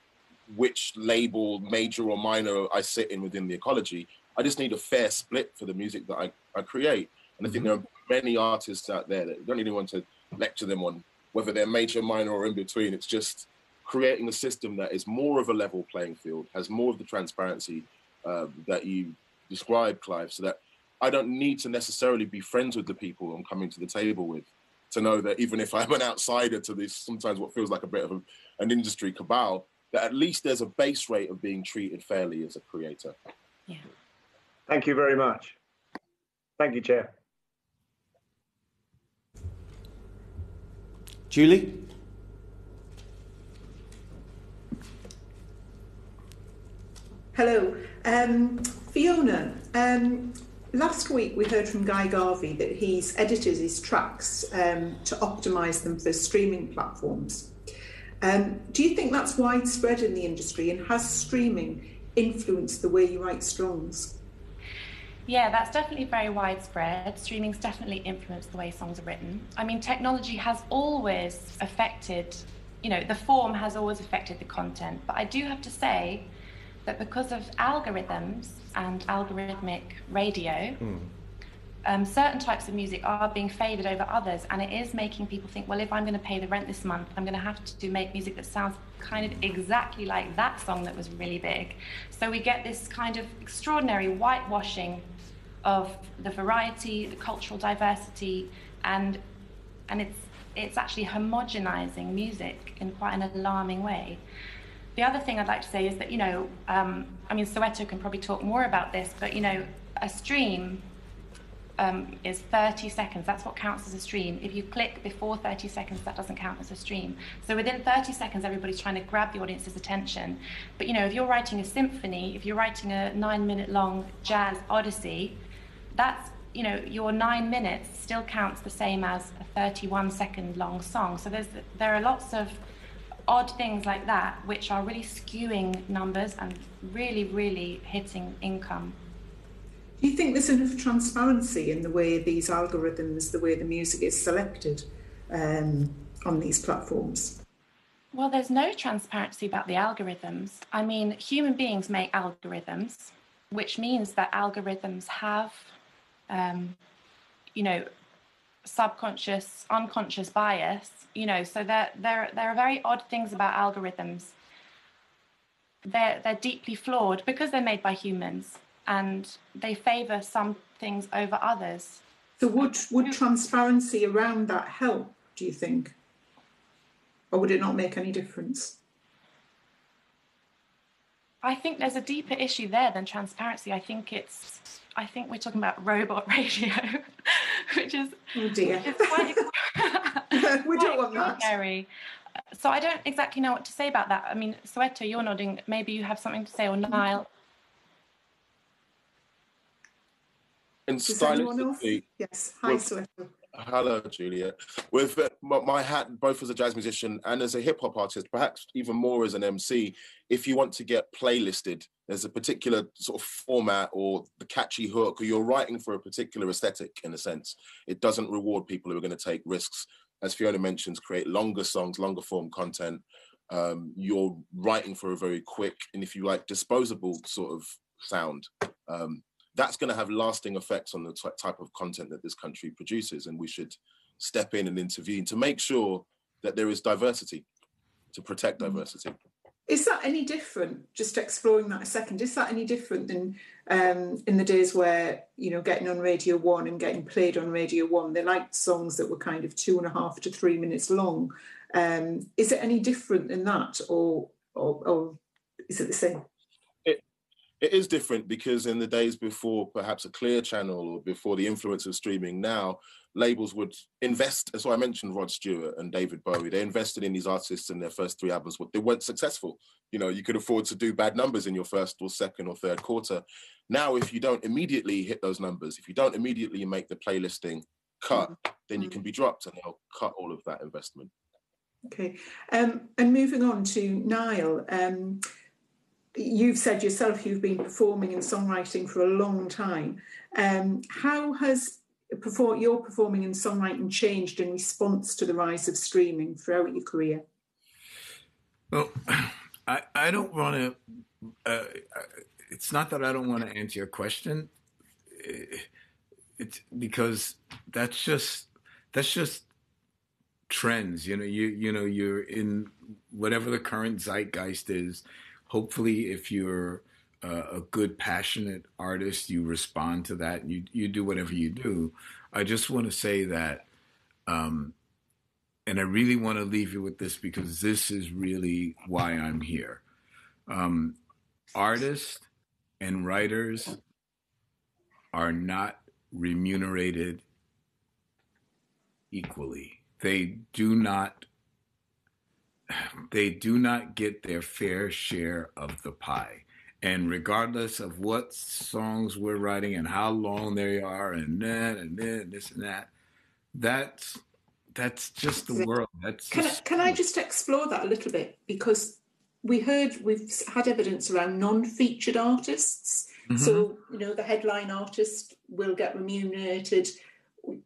which label, major or minor, I sit in within the ecology. I just need a fair split for the music that I create. And I think there are many artists out there that don't need anyone to lecture them on whether they're major, minor, or in between. It's just creating a system that is more of a level playing field, has more of the transparency that you described, Clive, so that I don't need to necessarily be friends with the people I'm coming to the table with to know that even if I'm an outsider to this, sometimes what feels like a bit of an industry cabal, that at least there's a base rate of being treated fairly as a creator. Yeah. Thank you very much. Thank you, Chair. Julie? Hello. Fiona, last week we heard from Guy Garvey that he's edited his tracks to optimise them for streaming platforms. Do you think that's widespread in the industry, and has streaming influenced the way you write songs? Yeah, that's definitely very widespread. Streaming's definitely influenced the way songs are written. I mean, technology has always affected, you know, the form has always affected the content. But I do have to say that because of algorithms and algorithmic radio, certain types of music are being favoured over others, and it is making people think, well, if I'm going to pay the rent this month, I'm going to have to make music that sounds kind of exactly like that song that was really big. So we get this kind of extraordinary whitewashing of the variety, the cultural diversity, and it's actually homogenizing music in quite an alarming way. The other thing I'd like to say is that, you know, I mean, Soweto can probably talk more about this, but, you know, a stream is 30 seconds. That's what counts as a stream. If you click before 30 seconds, that doesn't count as a stream. So within 30 seconds, everybody's trying to grab the audience's attention. But, you know, if you're writing a symphony, if you're writing a 9-minute long jazz odyssey, that's, you know, your 9 minutes still counts the same as a 31-second long song. So there are lots of odd things like that, which are really skewing numbers and really, really hitting income. Do you think there's enough transparency in the way these algorithms, the way the music is selected on these platforms? Well, there's no transparency about the algorithms. I mean, human beings make algorithms, which means that algorithms have, you know, subconscious, unconscious bias, you know, so there are very odd things about algorithms. They're deeply flawed because they're made by humans and they favour some things over others. So would transparency around that help, do you think? Or would it not make any difference? I think there's a deeper issue there than transparency. I think we're talking about robot radio, which is, oh dear. Which is quite we don't want that. Scary. So I don't exactly know what to say about that. I mean, Soweto, you're nodding. Maybe you have something to say, or Nile. And stylistically, yes. Hi, Soweto. Hello, Julia. With my hat, both as a jazz musician and as a hip hop artist, perhaps even more as an MC, if you want to get playlisted, there's a particular sort of format or the catchy hook, or you're writing for a particular aesthetic, in a sense. It doesn't reward people who are going to take risks. As Fiona mentions, create longer songs, longer form content. You're writing for a very quick and, if you like, disposable sort of sound. That's going to have lasting effects on the type of content that this country produces, and we should step in and intervene to make sure that there is diversity, to protect diversity. Is that any different, just exploring that a second, is that any different than in the days where, you know, getting on Radio 1 and getting played on Radio 1, they liked songs that were kind of 2.5 to 3 minutes long. Is it any different than that, or is it the same? It is different, because in the days before perhaps a clear channel or before the influence of streaming now, labels would invest. So I mentioned Rod Stewart and David Bowie. They invested in these artists and their first three albums. They weren't successful. You know, you could afford to do bad numbers in your first or second or third quarter. Now, if you don't immediately hit those numbers, if you don't immediately make the playlisting cut, then you can be dropped and they'll cut all of that investment. Okay. And moving on to Nile, you've said yourself you've been performing and songwriting for a long time. How has your performing and songwriting changed in response to the rise of streaming throughout your career? Well, I don't want to... it's not that I don't want to answer your question. It's because that's just trends. You know, you're in whatever the current zeitgeist is. Hopefully, if you're a good, passionate artist, you respond to that and you do whatever you do. I just want to say that, and I really want to leave you with this, because this is really why I'm here. Artists and writers are not remunerated equally. They do not get their fair share of the pie. And regardless of what songs we're writing and how long they are and this and that, that's just the world. Can I just explore that a little bit? Because we've had evidence around non-featured artists. Mm-hmm. So, you know, the headline artist will get remunerated.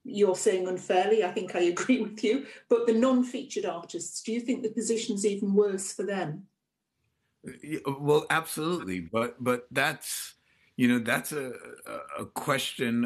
You're saying unfairly, I think I agree with you, but the non-featured artists, do you think the position's even worse for them? Well, absolutely, but that's, you know, that's a question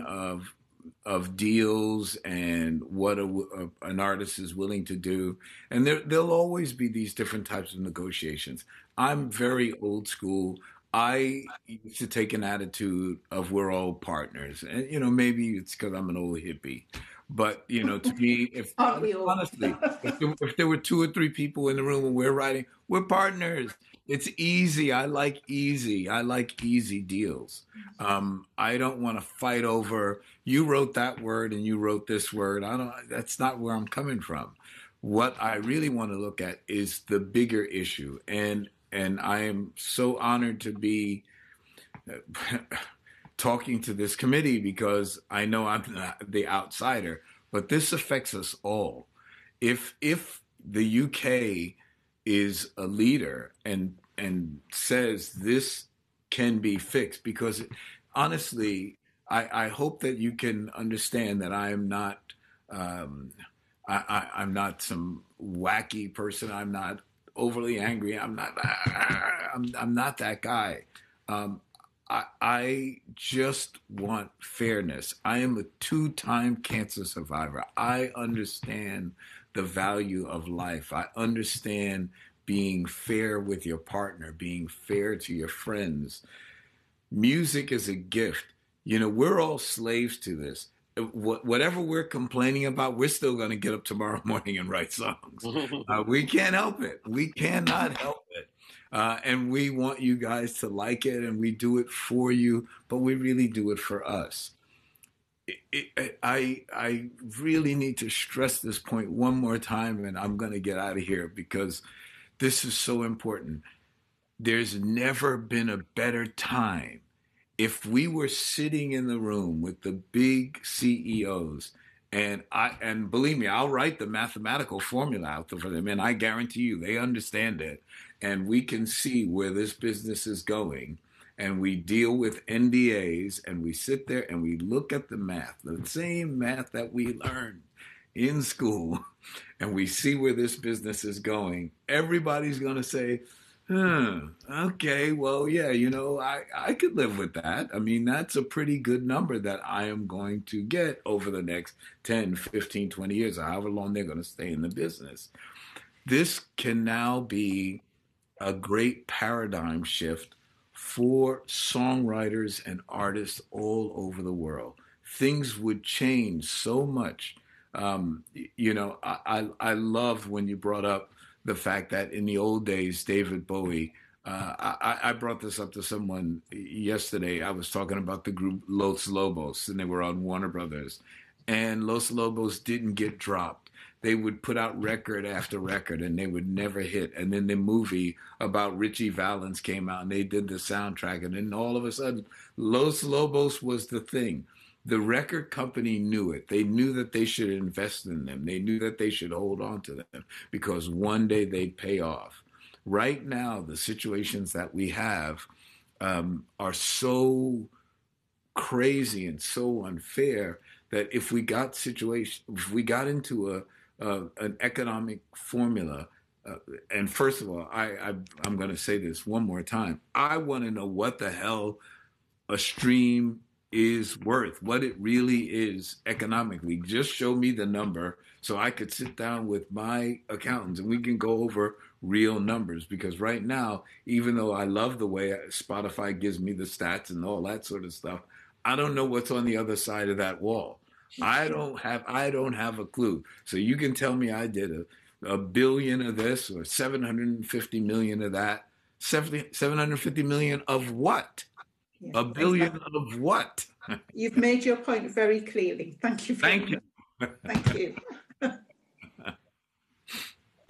of deals and what an artist is willing to do, and there'll always be these different types of negotiations. I'm very old school. I used to take an attitude of we're all partners, and you know, maybe it's because I'm an old hippie, but you know, to me, if honestly, if there were 2 or 3 people in the room and we're writing, we're partners. It's easy. I like easy deals. I don't want to fight over you wrote that word and you wrote this word. That's not where I'm coming from. What I really want to look at is the bigger issue, and I am so honored to be talking to this committee, because I know I'm not the outsider, but this affects us all. If the UK is a leader and says this can be fixed, because honestly, I hope that you can understand that I am not I'm not some wacky person. I'm not overly angry. I'm not that guy. I just want fairness. I am a 2-time cancer survivor. I understand the value of life. I understand being fair with your partner, being fair to your friends. Music is a gift. You know, we're all slaves to this. Whatever we're complaining about, we're still going to get up tomorrow morning and write songs. We can't help it. We cannot help it. And we want you guys to like it, and we do it for you, but we really do it for us. I really need to stress this point one more time, and I'm going to get out of here because this is so important. There's never been a better time. If we were sitting in the room with the big CEOs, and believe me, I'll write the mathematical formula out for them, and I guarantee you they understand it, and we can see where this business is going, and we deal with NDAs, and we sit there and we look at the math, the same math that we learned in school, and we see where this business is going, everybody's going to say, okay, well, yeah, you know, I could live with that. I mean, that's a pretty good number that I am going to get over the next 10, 15, 20 years, or however long they're going to stay in the business. This can now be a great paradigm shift for songwriters and artists all over the world. Things would change so much. You know, I love when you brought up the fact that in the old days, David Bowie, I brought this up to someone yesterday. I was talking about the group Los Lobos, and they were on Warner Brothers. And Los Lobos didn't get dropped. They would put out record after record, and they would never hit. And then the movie about Richie Valens came out, and they did the soundtrack. And then all of a sudden, Los Lobos was the thing. The record company knew it. They knew that they should invest in them. They knew that they should hold on to them because one day they'd pay off. Right now, the situations that we have are so crazy and so unfair that if we got into an economic formula, and first of all, I'm going to say this one more time. I want to know what the hell a stream is worth, what it really is economically. Just show me the number so I could sit down with my accountants and we can go over real numbers. Because right now, even though I love the way Spotify gives me the stats and all that sort of stuff, I don't know what's on the other side of that wall. I don't have a clue. So you can tell me I did a billion of this or 750 million of that. 750 million of what? Yeah, a billion of what? You've made your point very clearly. Thank you. Thank you.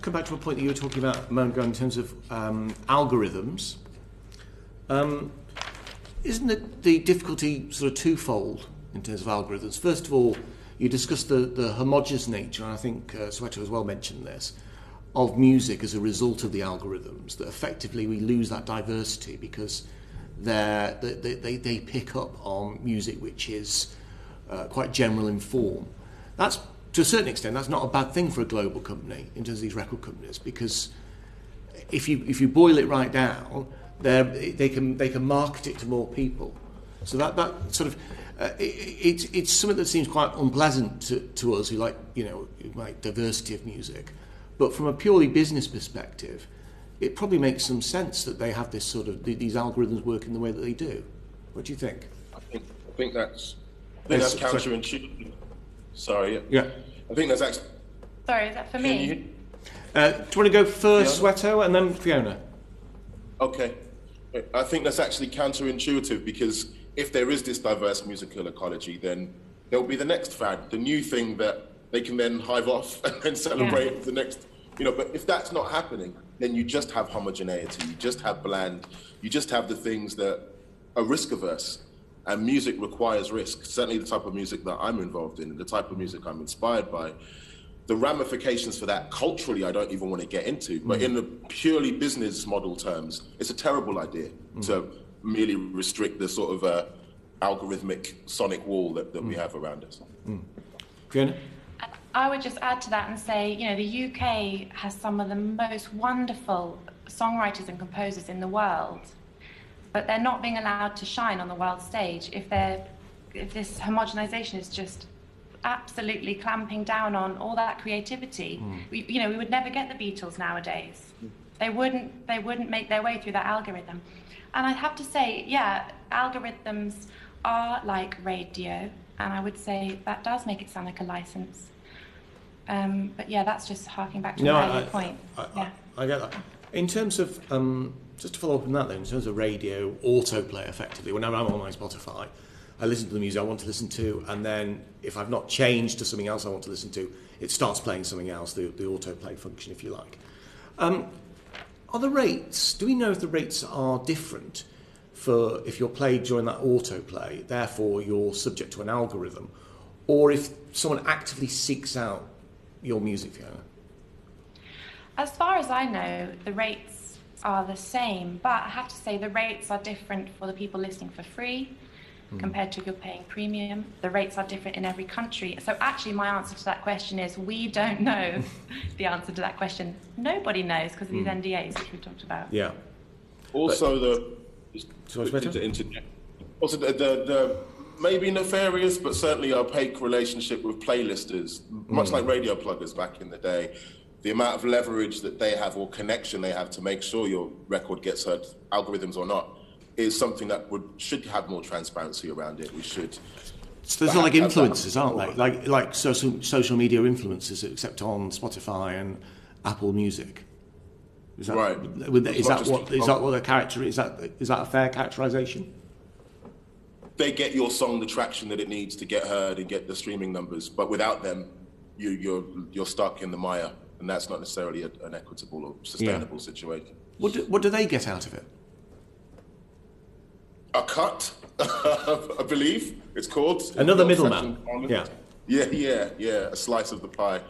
Come back to a point that you were talking about a moment ago in terms of algorithms. Isn't it the difficulty sort of twofold in terms of algorithms? First of all, you discussed the homogeneous nature, and I think Soweto as well mentioned this, of music as a result of the algorithms, that effectively we lose that diversity because they pick up on music which is quite general in form. That's, to a certain extent, that's not a bad thing for a global company in terms of these record companies, because if you boil it right down, they can market it to more people. So that sort of it's something that seems quite unpleasant to us who like diversity of music, but from a purely business perspective, it probably makes some sense that they have this sort of these algorithms work in the way that they do. What do you think? I think that's counterintuitive. Sorry. Yeah. I think that's actually. Sorry, is that for me? Do you want to go first, Soweto, and then Fiona? Okay. I think that's actually counterintuitive, because if there is this diverse musical ecology, then there'll be the next fad, the new thing that they can then hive off and then celebrate the next, but if that's not happening, then you just have homogeneity, you just have bland, you just have the things that are risk averse, and music requires risk. Certainly the type of music that I'm involved in, the type of music I'm inspired by, the ramifications for that culturally, I don't even want to get into, but in the purely business model terms, it's a terrible idea to merely restrict the sort of algorithmic sonic wall that we have around us. Fiona? I would just add to that and say, the UK has some of the most wonderful songwriters and composers in the world, but they're not being allowed to shine on the world stage if this homogenization is just absolutely clamping down on all that creativity. We would never get the Beatles nowadays. They wouldn't make their way through that algorithm. And I'd have to say, algorithms are like radio, and I would say that does make it sound like a license. But that's just harking back to my point. I get that. In terms of just to follow up on that, then, in terms of radio autoplay, effectively, whenever I'm on my Spotify, I listen to the music I want to listen to, and then if I've not changed to something else I want to listen to, it starts playing something else, the autoplay function, if you like. Are the rates, do we know if the rates are different for if you're played during that autoplay, therefore you're subject to an algorithm, or if someone actively seeks out your music, Fiona? As far as I know, the rates are the same, but I have to say the rates are different for the people listening for free compared to if you're paying premium. The rates are different in every country. So actually my answer to that question is we don't know the answer to that question. Nobody knows because of these NDAs which we talked about. Yeah. Also the maybe nefarious but certainly opaque relationship with playlisters, much like radio pluggers back in the day. the amount of leverage that they have or connection they have to make sure your record gets heard, algorithms or not, is something that should have more transparency around it. We should. So there's like influencers, aren't they? Like social media influencers, except on Spotify and Apple Music. Is that right? Is that a fair characterization? They get your song the traction that it needs to get heard and get the streaming numbers, but without them, you're stuck in the mire, and that's not necessarily an equitable or sustainable situation. What do they get out of it? A cut, I believe it's called. Another middleman. Yeah, a slice of the pie.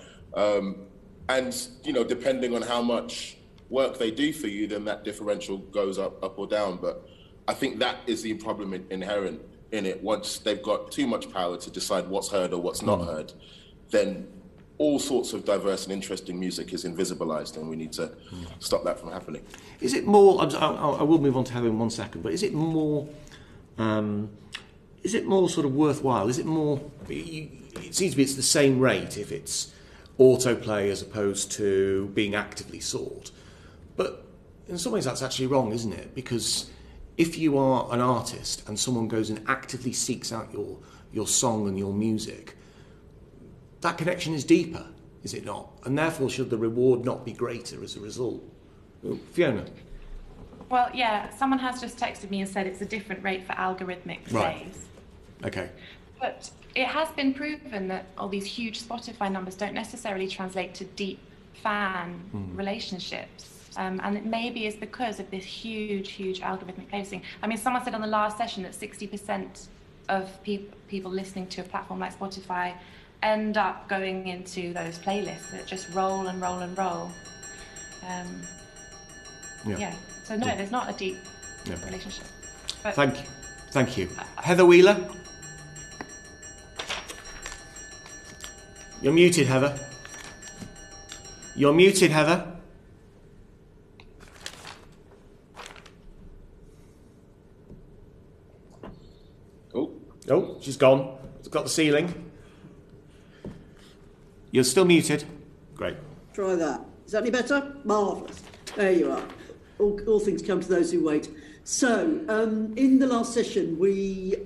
And, you know, depending on how much work they do for you, then that differential goes up or down. But I think that is the problem inherent in it. Once they've got too much power to decide what's heard or what's not heard, then all sorts of diverse and interesting music is invisibilised, and we need to stop that from happening. Is it more? I will move on to Heather in 1 second, but is it more? Is it more sort of worthwhile? Is it more? It seems to be it's the same rate if it's autoplay as opposed to being actively sought. But in some ways, that's actually wrong, isn't it? Because if you are an artist and someone goes and actively seeks out your song and your music, that connection is deeper, is it not? And therefore, should the reward not be greater as a result? Fiona? Well, yeah, someone has just texted me and said it's a different rate for algorithmic plays. Right. Okay. But it has been proven that all these huge Spotify numbers don't necessarily translate to deep fan relationships. And it maybe is because of this huge, huge algorithmic placing. I mean, someone said on the last session that 60% of people listening to a platform like Spotify end up going into those playlists that just roll and roll and roll. So no, there's not a deep relationship. But thank you. Heather Wheeler? You're muted, Heather. Oh, she's gone. It's got the ceiling. You're still muted. Great. Try that. Is that any better? Marvellous. There you are. All things come to those who wait. So, in the last session, we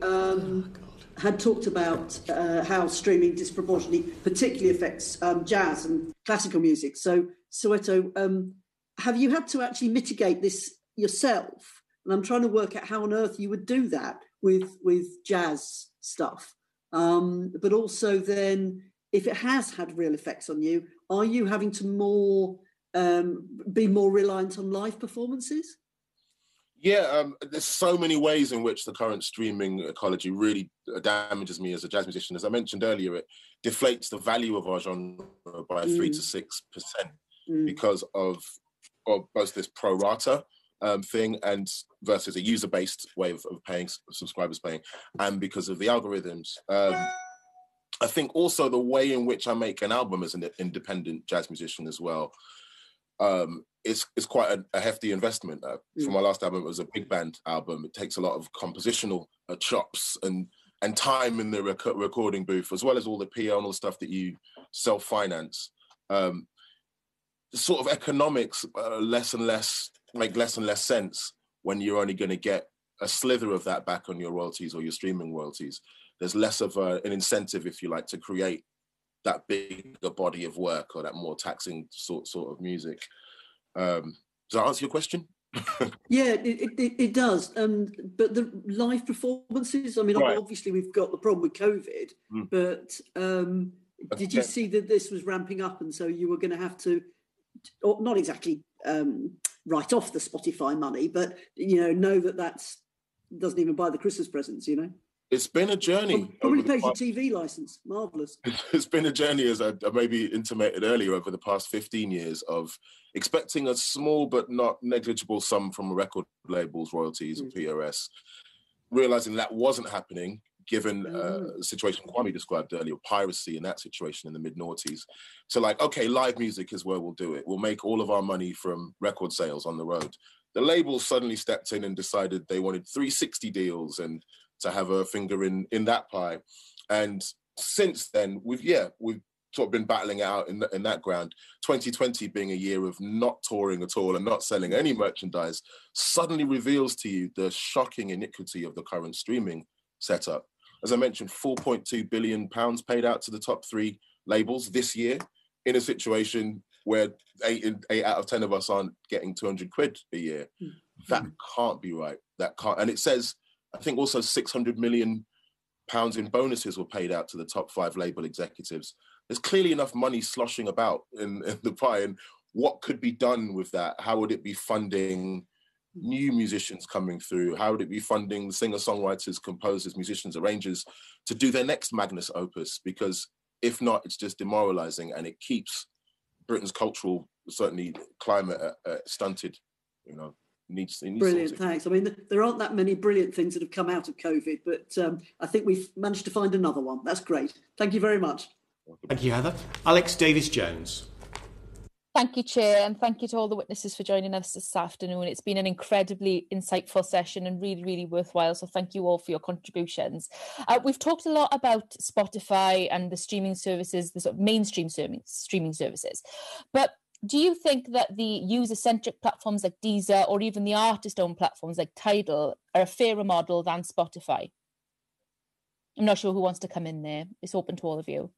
had talked about how streaming disproportionately particularly affects jazz and classical music. So, Soweto, have you had to actually mitigate this yourself? And I'm trying to work out how on earth you would do that with jazz stuff. But also then, if it has had real effects on you, are you having to be more reliant on live performances? Yeah, there's so many ways in which the current streaming ecology really damages me as a jazz musician. As I mentioned earlier, it deflates the value of our genre by 3 to 6% because of both this pro rata thing and versus a user-based way of paying, subscribers paying, and because of the algorithms. I think also the way in which I make an album as an independent jazz musician as well, it's quite a hefty investment. For my last album, it was a big band album. It takes a lot of compositional chops and time in the recording booth, as well as all the PR and all the stuff that you self-finance. Sort of economics make less and less sense when you're only going to get a slither of that back on your royalties or your streaming royalties. There's less of an incentive, if you like, to create that bigger body of work or that more taxing sort of music. Does that answer your question? Yeah, it does. But the live performances, I mean, obviously we've got the problem with COVID, but did you see that this was ramping up and so you were going to have to, not exactly write off the Spotify money, but, you know that doesn't even buy the Christmas presents, you know? It's been a journey. Well, probably pays your TV license. Marvellous. It's been a journey, as I maybe intimated earlier, over the past 15 years of expecting a small but not negligible sum from record labels, royalties, and PRS, realising that wasn't happening, given the situation Kwame described earlier, piracy and that situation in the mid-noughties. So like, okay, live music is where we'll do it. We'll make all of our money from record sales on the road. The labels suddenly stepped in and decided they wanted 360 deals and to have a finger in that pie. And since then, we've sort of been battling it out in that ground. 2020 being a year of not touring at all and not selling any merchandise suddenly reveals to you the shocking iniquity of the current streaming setup. As I mentioned, £4.2 billion paid out to the top three labels this year in a situation where eight out of 10 of us aren't getting 200 quid a year. Mm-hmm. That can't be right. That can't. And it says, I think also £600 million in bonuses were paid out to the top five label executives. There's clearly enough money sloshing about in the pie, and what could be done with that? How would it be funding new musicians coming through? How would it be funding singer-songwriters, composers, musicians, arrangers to do their next magnus opus? Because if not, it's just demoralizing, and it keeps Britain's cultural, certainly, climate stunted, you know. Needs brilliant, thanks. I mean, there aren't that many brilliant things that have come out of COVID, but I think we've managed to find another one. That's great. Thank you very much. Thank you, Heather. Alex Davies-Jones. Thank you, Chair, and thank you to all the witnesses for joining us this afternoon. It's been an incredibly insightful session and really, really worthwhile, so thank you all for your contributions. We've talked a lot about Spotify and the streaming services, the sort of mainstream streaming services, but do you think that the user-centric platforms like Deezer or even the artist-owned platforms like Tidal are a fairer model than Spotify? I'm not sure who wants to come in there. It's open to all of you.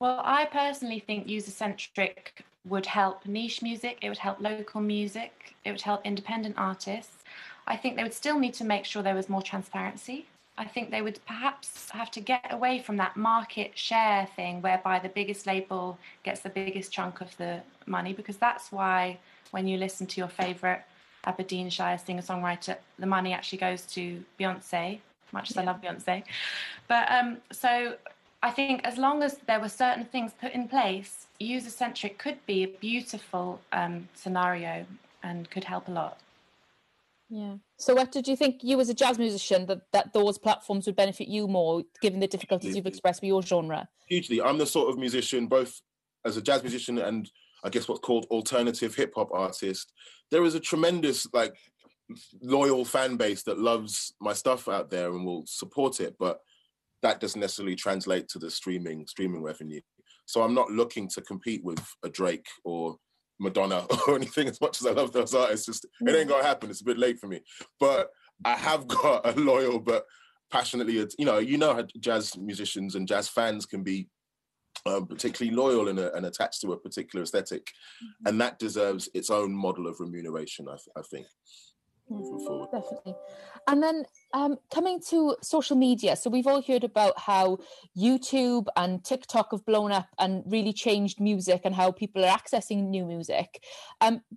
Well, I personally think user-centric would help niche music. It would help local music. It would help independent artists. I think they would still need to make sure there was more transparency. I think they would perhaps have to get away from that market share thing whereby the biggest label gets the biggest chunk of the money, because that's why when you listen to your favourite Aberdeenshire singer-songwriter, the money actually goes to Beyoncé, much as I love Beyoncé. But so I think as long as there were certain things put in place, user-centric could be a beautiful scenario and could help a lot. Yeah. So what did you think, you as a jazz musician, that those platforms would benefit you more, given the difficulties you've expressed with your genre? Hugely. I'm the sort of musician, both as a jazz musician and I guess what's called alternative hip hop artist, there is a tremendous loyal fan base that loves my stuff out there and will support it, but that doesn't necessarily translate to the streaming revenue. So I'm not looking to compete with a Drake or Madonna or anything, as much as I love those artists. Just, it ain't gonna happen. It's a bit late for me, but I have got a loyal but passionately, you know how jazz musicians and jazz fans can be particularly loyal and attached to a particular aesthetic, and that deserves its own model of remuneration, I think. Definitely. And then coming to social media, so we've all heard about how YouTube and TikTok have blown up and really changed music and how people are accessing new music.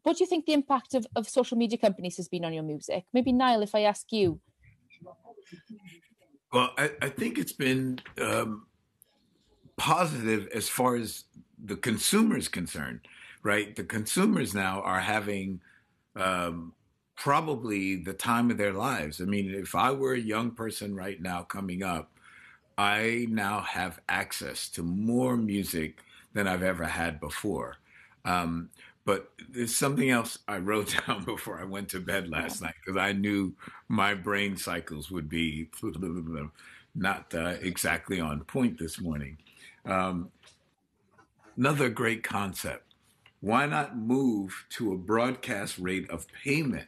What do you think the impact of social media companies has been on your music? Maybe Niall, if I ask you. Well, I think it's been positive as far as the consumer is concerned, right? The consumers now are having probably the time of their lives. I mean, if I were a young person right now coming up, I now have access to more music than I've ever had before. But there's something else I wrote down before I went to bed last night, because I knew my brain cycles would be not exactly on point this morning. Another great concept. Why not move to a broadcast rate of payment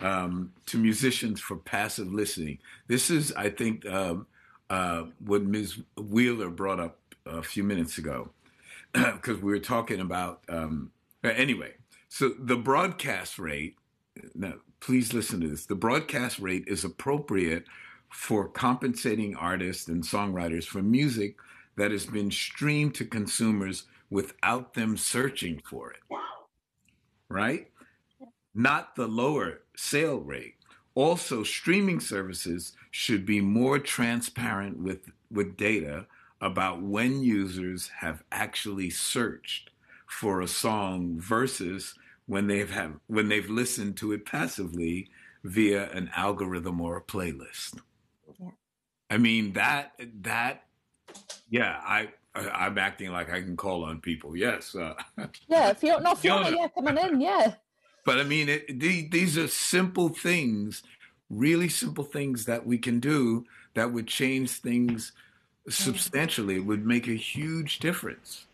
to musicians for passive listening? This is, I think, what Ms. Wheeler brought up a few minutes ago, because we were talking about, anyway, so the broadcast rate, now please listen to this, the broadcast rate is appropriate for compensating artists and songwriters for music that has been streamed to consumers without them searching for it, right? Not the lower sale rate. Also, streaming services should be more transparent with data about when users have actually searched for a song versus when they've listened to it passively via an algorithm or a playlist. Yeah. I mean, I'm acting like I can call on people. Yes. Yeah, if you're not feeling it, coming in, yeah. But I mean, these are simple things, really simple things that we can do that would change things substantially. It would make a huge difference.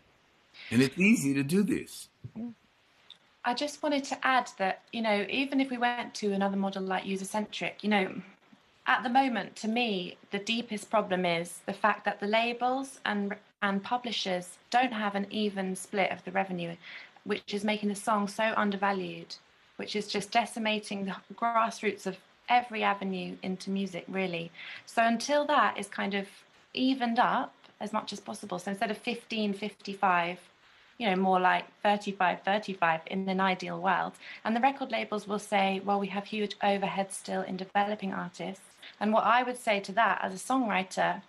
And it's easy to do this. I just wanted to add that, you know, even if we went to another model like user-centric, you know, at the moment, to me, the deepest problem is the fact that the labels and publishers don't have an even split of the revenue, which is making the song so undervalued, which is just decimating the grassroots of every avenue into music, really. So until that is kind of evened up as much as possible, so instead of 15-55, you know, more like 35-35 in an ideal world. And the record labels will say, well, we have huge overhead still in developing artists. And what I would say to that as a songwriter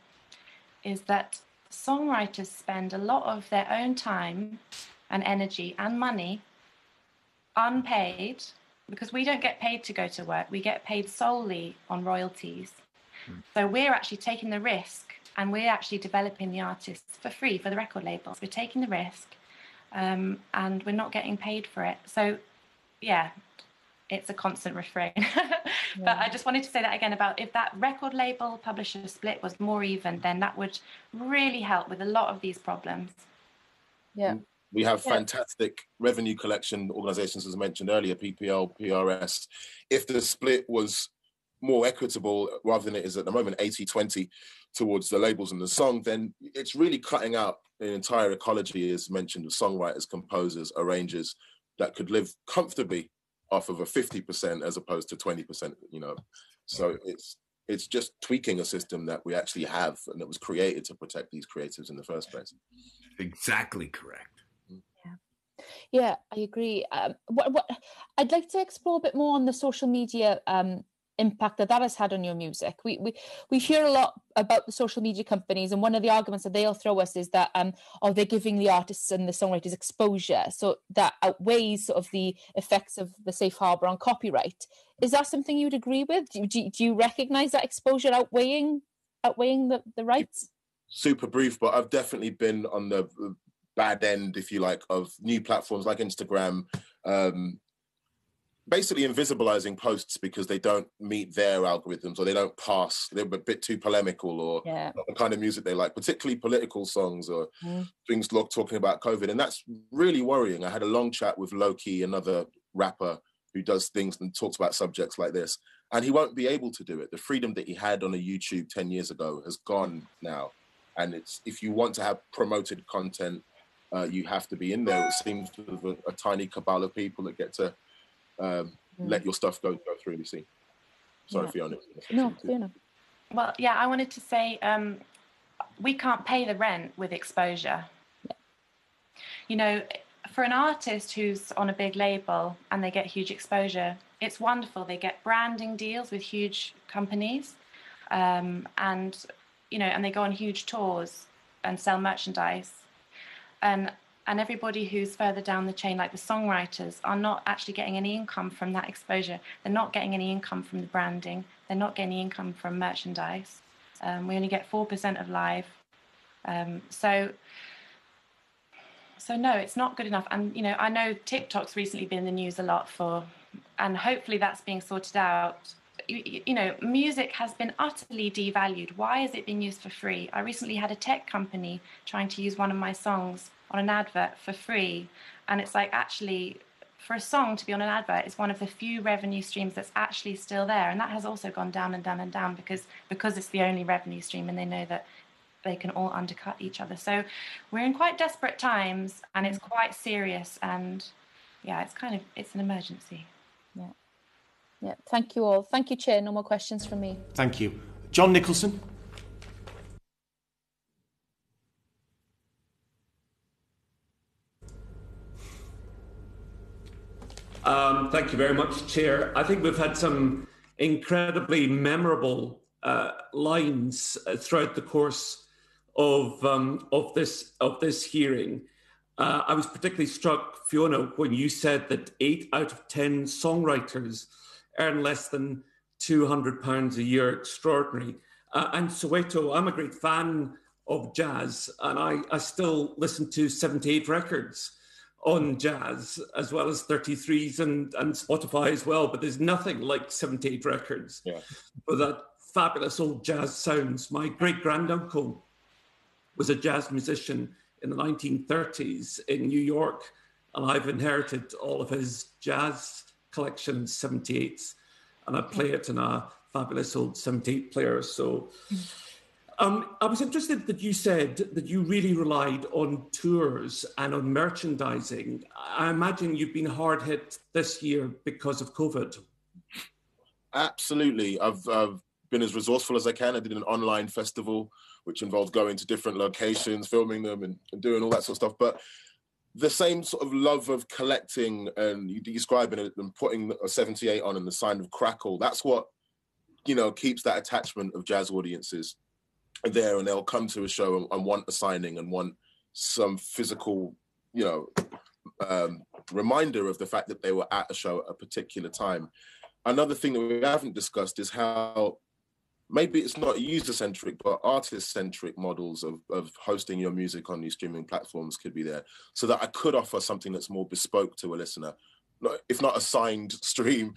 is that songwriters spend a lot of their own time and energy and money unpaid, because we don't get paid to go to work. We get paid solely on royalties. So we're actually taking the risk, and we're actually developing the artists for free for the record labels. We're taking the risk. And we're not getting paid for it. So, yeah, it's a constant refrain. But I just wanted to say that again about if that record label publisher split was more even, then that would really help with a lot of these problems. Yeah. We have fantastic revenue collection organisations, as mentioned earlier, PPL, PRS. If the split was more equitable rather than it is at the moment, 80-20 towards the labels and the song, then it's really cutting out an entire ecology, as mentioned, of songwriters, composers, arrangers that could live comfortably off of a 50% as opposed to 20%, you know. So it's just tweaking a system that we actually have and that was created to protect these creatives in the first place. Exactly correct. Yeah, I agree. What I'd like to explore a bit more on the social media impact that has had on your music. We hear a lot about the social media companies, and one of the arguments that they'll throw us is that they're giving the artists and the songwriters exposure, so that outweighs sort of the effects of the safe harbour on copyright. Is that something you'd agree with? Do you recognise that exposure outweighing the rights? Super brief, but I've definitely been on the bad end, if you like, of new platforms like Instagram, basically invisibilizing posts because they don't meet their algorithms or they don't pass, they're a bit too polemical or not the kind of music they like, particularly political songs or things like talking about COVID. And that's really worrying. I had a long chat with Loki, another rapper who does things and talks about subjects like this, and he won't be able to do it. The freedom that he had on a YouTube 10 years ago has gone now. And it's, if you want to have promoted content, you have to be in there. It seems to have a tiny cabal of people that get to let your stuff go through the scene. Sorry, Fiona. No, Fiona. Well, yeah, I wanted to say we can't pay the rent with exposure. Yeah. You know, for an artist who's on a big label and they get huge exposure, it's wonderful. They get branding deals with huge companies and, you know, and they go on huge tours and sell merchandise. And everybody who's further down the chain, like the songwriters, are not actually getting any income from that exposure. They're not getting any income from the branding. They're not getting any income from merchandise. We only get 4% of live. So no, it's not good enough. And, you know, I know TikTok's recently been in the news a lot for, and hopefully that's being sorted out. You know, music has been utterly devalued. Why is it being used for free? I recently had a tech company trying to use one of my songs on an advert for free. And it's like, actually, for a song to be on an advert is one of the few revenue streams that's actually still there. And that has also gone down and down and down because it's the only revenue stream, and they know that they can all undercut each other. So we're in quite desperate times, and it's quite serious. And yeah, it's an emergency. Yeah. Yeah, thank you all. Thank you, Chair. No more questions from me. Thank you. John Nicholson. Thank you very much, Chair. I think we've had some incredibly memorable lines throughout the course of this hearing. I was particularly struck, Fiona, when you said that 8 out of 10 songwriters earn less than £200 a year. Extraordinary. And Soweto, I'm a great fan of jazz, and I still listen to 78 records on jazz, as well as 33s and Spotify as well, but there's nothing like 78 records for that fabulous old jazz sounds. My great-granduncle was a jazz musician in the 1930s in New York, and I've inherited all of his jazz collection, 78s, and I play it in a fabulous old 78 player. So I was interested that you said that you really relied on tours and on merchandising. I imagine you've been hard hit this year because of COVID. Absolutely. I've been as resourceful as I can. I did an online festival, which involved going to different locations, filming them and doing all that sort of stuff. But the same sort of love of collecting and you describing it and putting a 78 on and the sign of crackle, that's what, you know, keeps that attachment of jazz audiences there, and they'll come to a show and want a signing and want some physical, you know, reminder of the fact that they were at a show at a particular time. Another thing that we haven't discussed is how maybe it's not user-centric, but artist-centric models of hosting your music on these streaming platforms could be there, so that I could offer something that's more bespoke to a listener, if not a signed stream,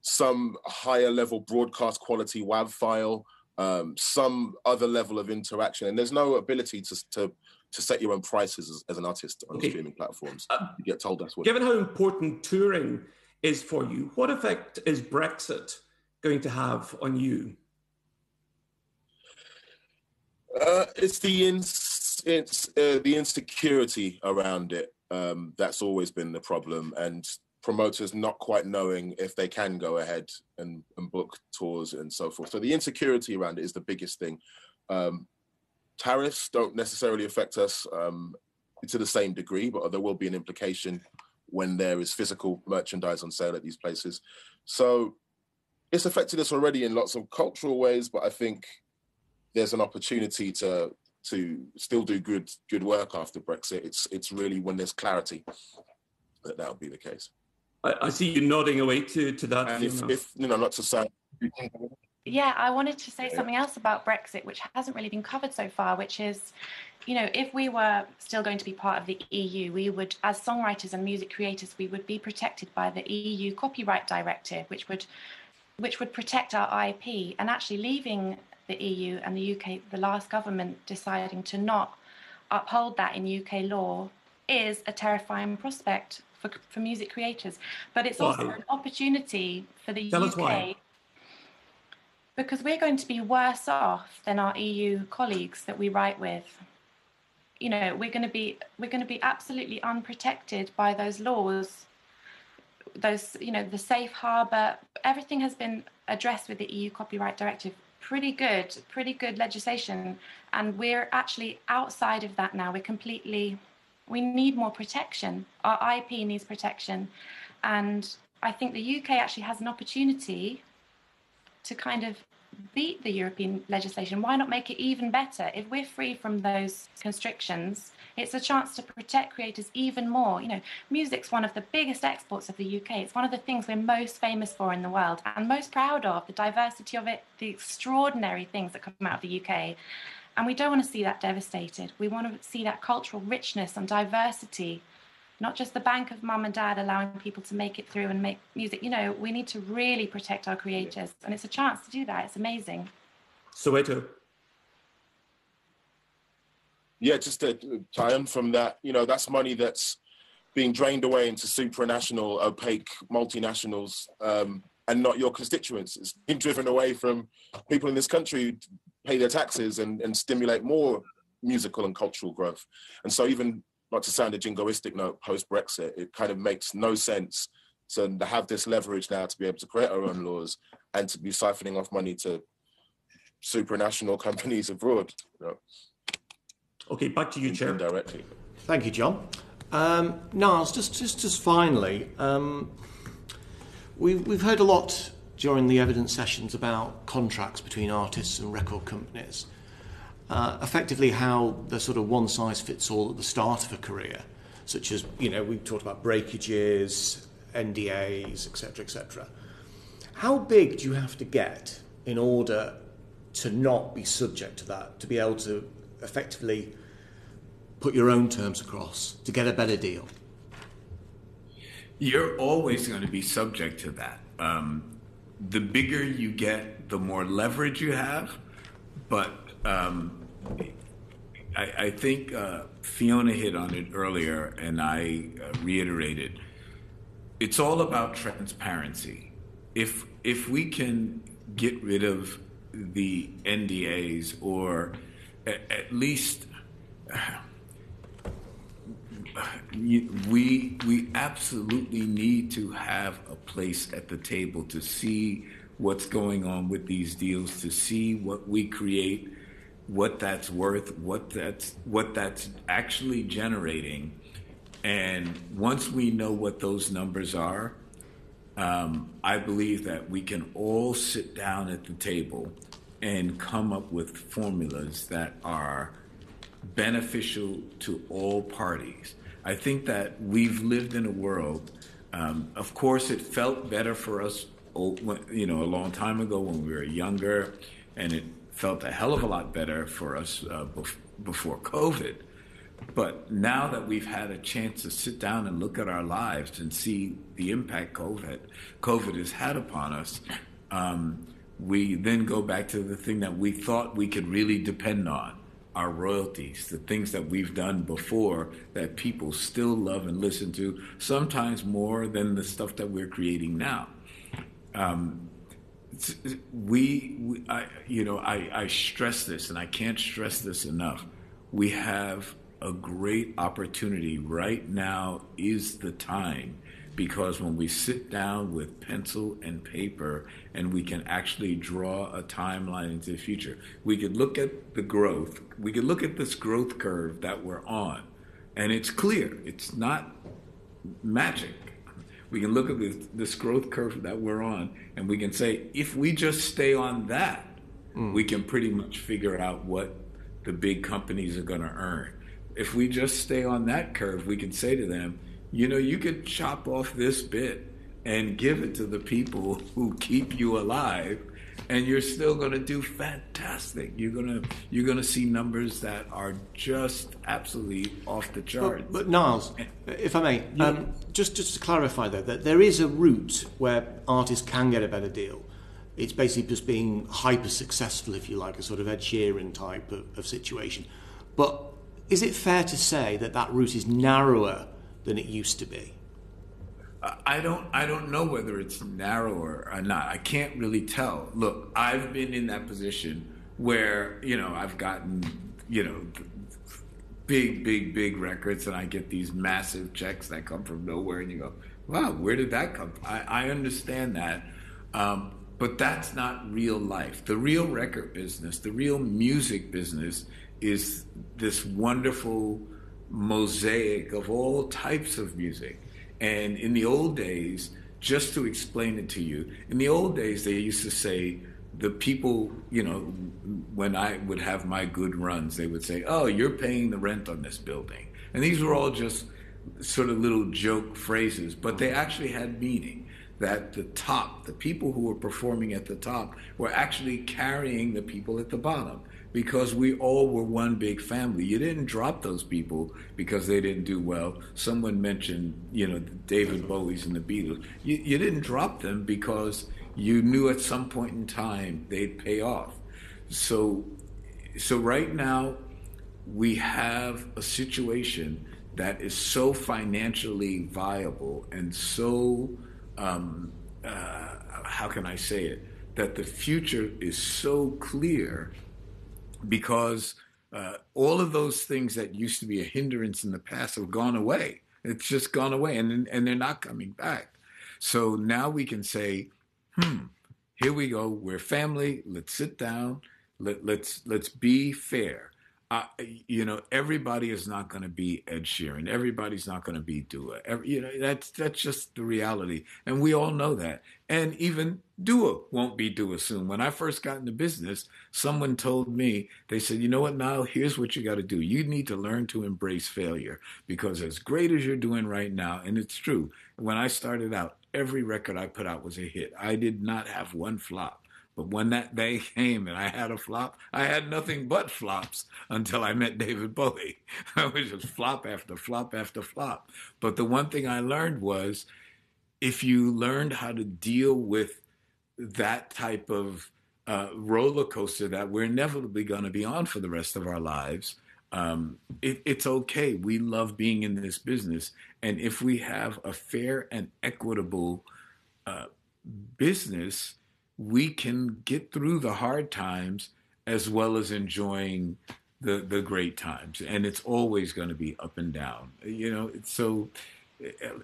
some higher-level broadcast quality WAV file, some other level of interaction. And there's no ability to set your own prices as an artist on streaming platforms. You get told that's what. Given how important touring is for you, what effect is Brexit going to have on you? It's the insecurity around it. That's always been the problem, and promoters not quite knowing if they can go ahead and book tours and so forth. So the insecurity around it is the biggest thing. Tariffs don't necessarily affect us to the same degree, but there will be an implication when there is physical merchandise on sale at these places. So it's affected us already in lots of cultural ways, but I think there's an opportunity to still do good work after Brexit. It's really when there's clarity that that'll be the case. I see you nodding away to that. And if you know, not to say. Yeah, I wanted to say something else about Brexit, which hasn't really been covered so far, which is, you know, if we were still going to be part of the EU, we would, as songwriters and music creators, we would be protected by the EU Copyright Directive, which would protect our IP. And actually leaving the EU and the UK, the last government deciding to not uphold that in UK law is a terrifying prospect for music creators. But it's also an opportunity for the UK, because we're going to be worse off than our EU colleagues that we write with. You know, we're going to be absolutely unprotected by those laws. Those, you know, the safe harbour, everything has been addressed with the EU Copyright Directive. Pretty good legislation. And we're actually outside of that now. We need more protection. Our IP needs protection. And I think the UK actually has an opportunity to kind of beat the European legislation. Why not make it even better? If we're free from those constrictions, it's a chance to protect creators even more. You know, music's one of the biggest exports of the UK. It's one of the things we're most famous for in the world and most proud of, the diversity of it, the extraordinary things that come out of the UK. And we don't want to see that devastated. We want to see that cultural richness and diversity, not just the bank of mum and dad allowing people to make it through and make music. You know, we need to really protect our creators, and it's a chance to do that. It's amazing. Soweto. Yeah, just to tie on from that, you know, that's money that's being drained away into supranational, opaque multinationals, and not your constituents. It's being driven away from people in this country who pay their taxes and stimulate more musical and cultural growth. And so even, not to sound a jingoistic note, post-Brexit, it kind of makes no sense to have this leverage now to be able to create our own laws and to be siphoning off money to supranational companies abroad. You know. Okay, back to you, Chair. Directly. Thank you, John. Niles, just finally, we've heard a lot during the evidence sessions about contracts between artists and record companies. Effectively how the sort of one-size-fits-all at the start of a career, such as, you know, we talked about breakages, NDAs, etc., etc. How big do you have to get in order to not be subject to that, to be able to effectively put your own terms across, to get a better deal? You're always going to be subject to that. The bigger you get, the more leverage you have, but I think Fiona hit on it earlier, and I reiterated. It's all about transparency. If we can get rid of the NDAs, or at least we absolutely need to have a place at the table to see what's going on with these deals, to see what we create, what that's worth, what that's actually generating. And once we know what those numbers are, I believe that we can all sit down at the table and come up with formulas that are beneficial to all parties. I think that we've lived in a world, of course it felt better for us, you know, a long time ago when we were younger, and it felt a hell of a lot better for us before COVID. But now that we've had a chance to sit down and look at our lives and see the impact COVID has had upon us, we then go back to the thing that we thought we could really depend on, our royalties, the things that we've done before that people still love and listen to, sometimes more than the stuff that we're creating now. I stress this, and I can't stress this enough. We have a great opportunity. Right now is the time, because when we sit down with pencil and paper and we can actually draw a timeline into the future, we could look at the growth. We could look at this growth curve that we're on, and it's clear. It's not magic. We can look at this growth curve that we're on, and we can say, if we just stay on that, we can pretty much figure out what the big companies are going to earn. If we just stay on that curve, we can say to them, you know, you could chop off this bit and give it to the people who keep you alive, and you're still going to do fantastic. You're going to see numbers that are just absolutely off the chart. But Niles, if I may, just to clarify though, that there is a route where artists can get a better deal. It's basically just being hyper successful, if you like, a sort of Ed Sheeran type of situation. But is it fair to say that route is narrower than it used to be? I don't know whether it's narrower or not. I can't really tell. Look, I've been in that position where, you know, I've gotten, you know, big records, and I get these massive checks that come from nowhere, and you go, wow, where did that come from? I understand that, but that's not real life. The real record business, the real music business is this wonderful mosaic of all types of music. And in the old days, just to explain it to you, in the old days they used to say, the people, you know, when I would have my good runs, they would say, oh, you're paying the rent on this building. And these were all just sort of little joke phrases, but they actually had meaning, that the top, the people who were performing at the top were actually carrying the people at the bottom, because we all were one big family. You didn't drop those people because they didn't do well. Someone mentioned, you know, David Bowie's and the Beatles. You didn't drop them because you knew at some point in time they'd pay off. So right now we have a situation that is so financially viable and so, how can I say it, that the future is so clear, because all of those things that used to be a hindrance in the past have gone away. It's just gone away, and they're not coming back. So now we can say, here we go. We're family. Let's sit down. Let's be fair. You know, everybody is not going to be Ed Sheeran. Everybody's not going to be Dua. You know, that's just the reality, and we all know that. And even Dua won't be Dua soon. When I first got into business, someone told me, they said, you know what, Niall, here's what you got to do. You need to learn to embrace failure, because as great as you're doing right now, and it's true, when I started out, every record I put out was a hit. I did not have one flop. But when that day came and I had a flop, I had nothing but flops until I met David Bowie. I was just flop after flop after flop. But the one thing I learned was, if you learned how to deal with that type of roller coaster that we're inevitably going to be on for the rest of our lives, It's okay. We love being in this business. And if we have a fair and equitable business, we can get through the hard times as well as enjoying the great times. And it's always going to be up and down. You know, so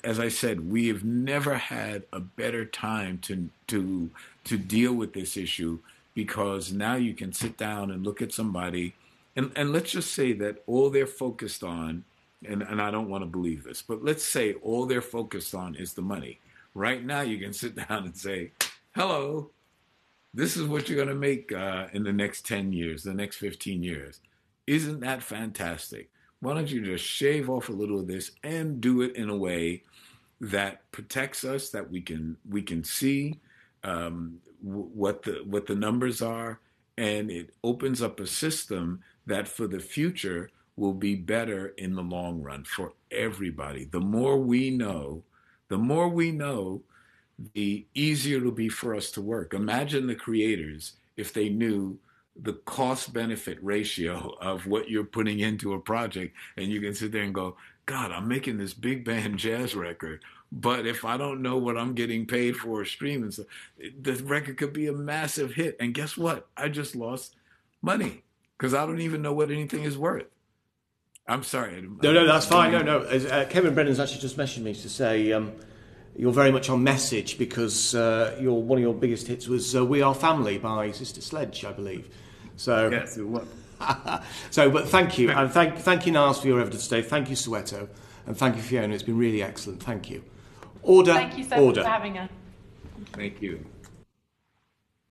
as I said, we have never had a better time to deal with this issue, because now you can sit down and look at somebody. And let's just say that all they're focused on, and I don't want to believe this, but let's say all they're focused on is the money. Right now, you can sit down and say, hello, this is what you're going to make in the next 10 years, the next 15 years. Isn't that fantastic? Why don't you just shave off a little of this and do it in a way that protects us, that we can see what the numbers are, and it opens up a system that for the future will be better in the long run for everybody. The more we know, the easier it'll be for us to work. Imagine the creators if they knew the cost-benefit ratio of what you're putting into a project, and you can sit there and go, God, I'm making this big band jazz record, but if I don't know what I'm getting paid for streaming, so the record could be a massive hit. And guess what? I just lost money because I don't even know what anything is worth. I'm sorry. No, that's fine. No. Kevin Brennan's actually just messaged me to say you're very much on message, because one of your biggest hits was We Are Family by Sister Sledge, I believe. So yes, it was. So, but thank you. And thank you, Niles, for your evidence today. Thank you, Soweto. And thank you, Fiona. It's been really excellent. Thank you. Order. Thank you so much for having us. Thank you.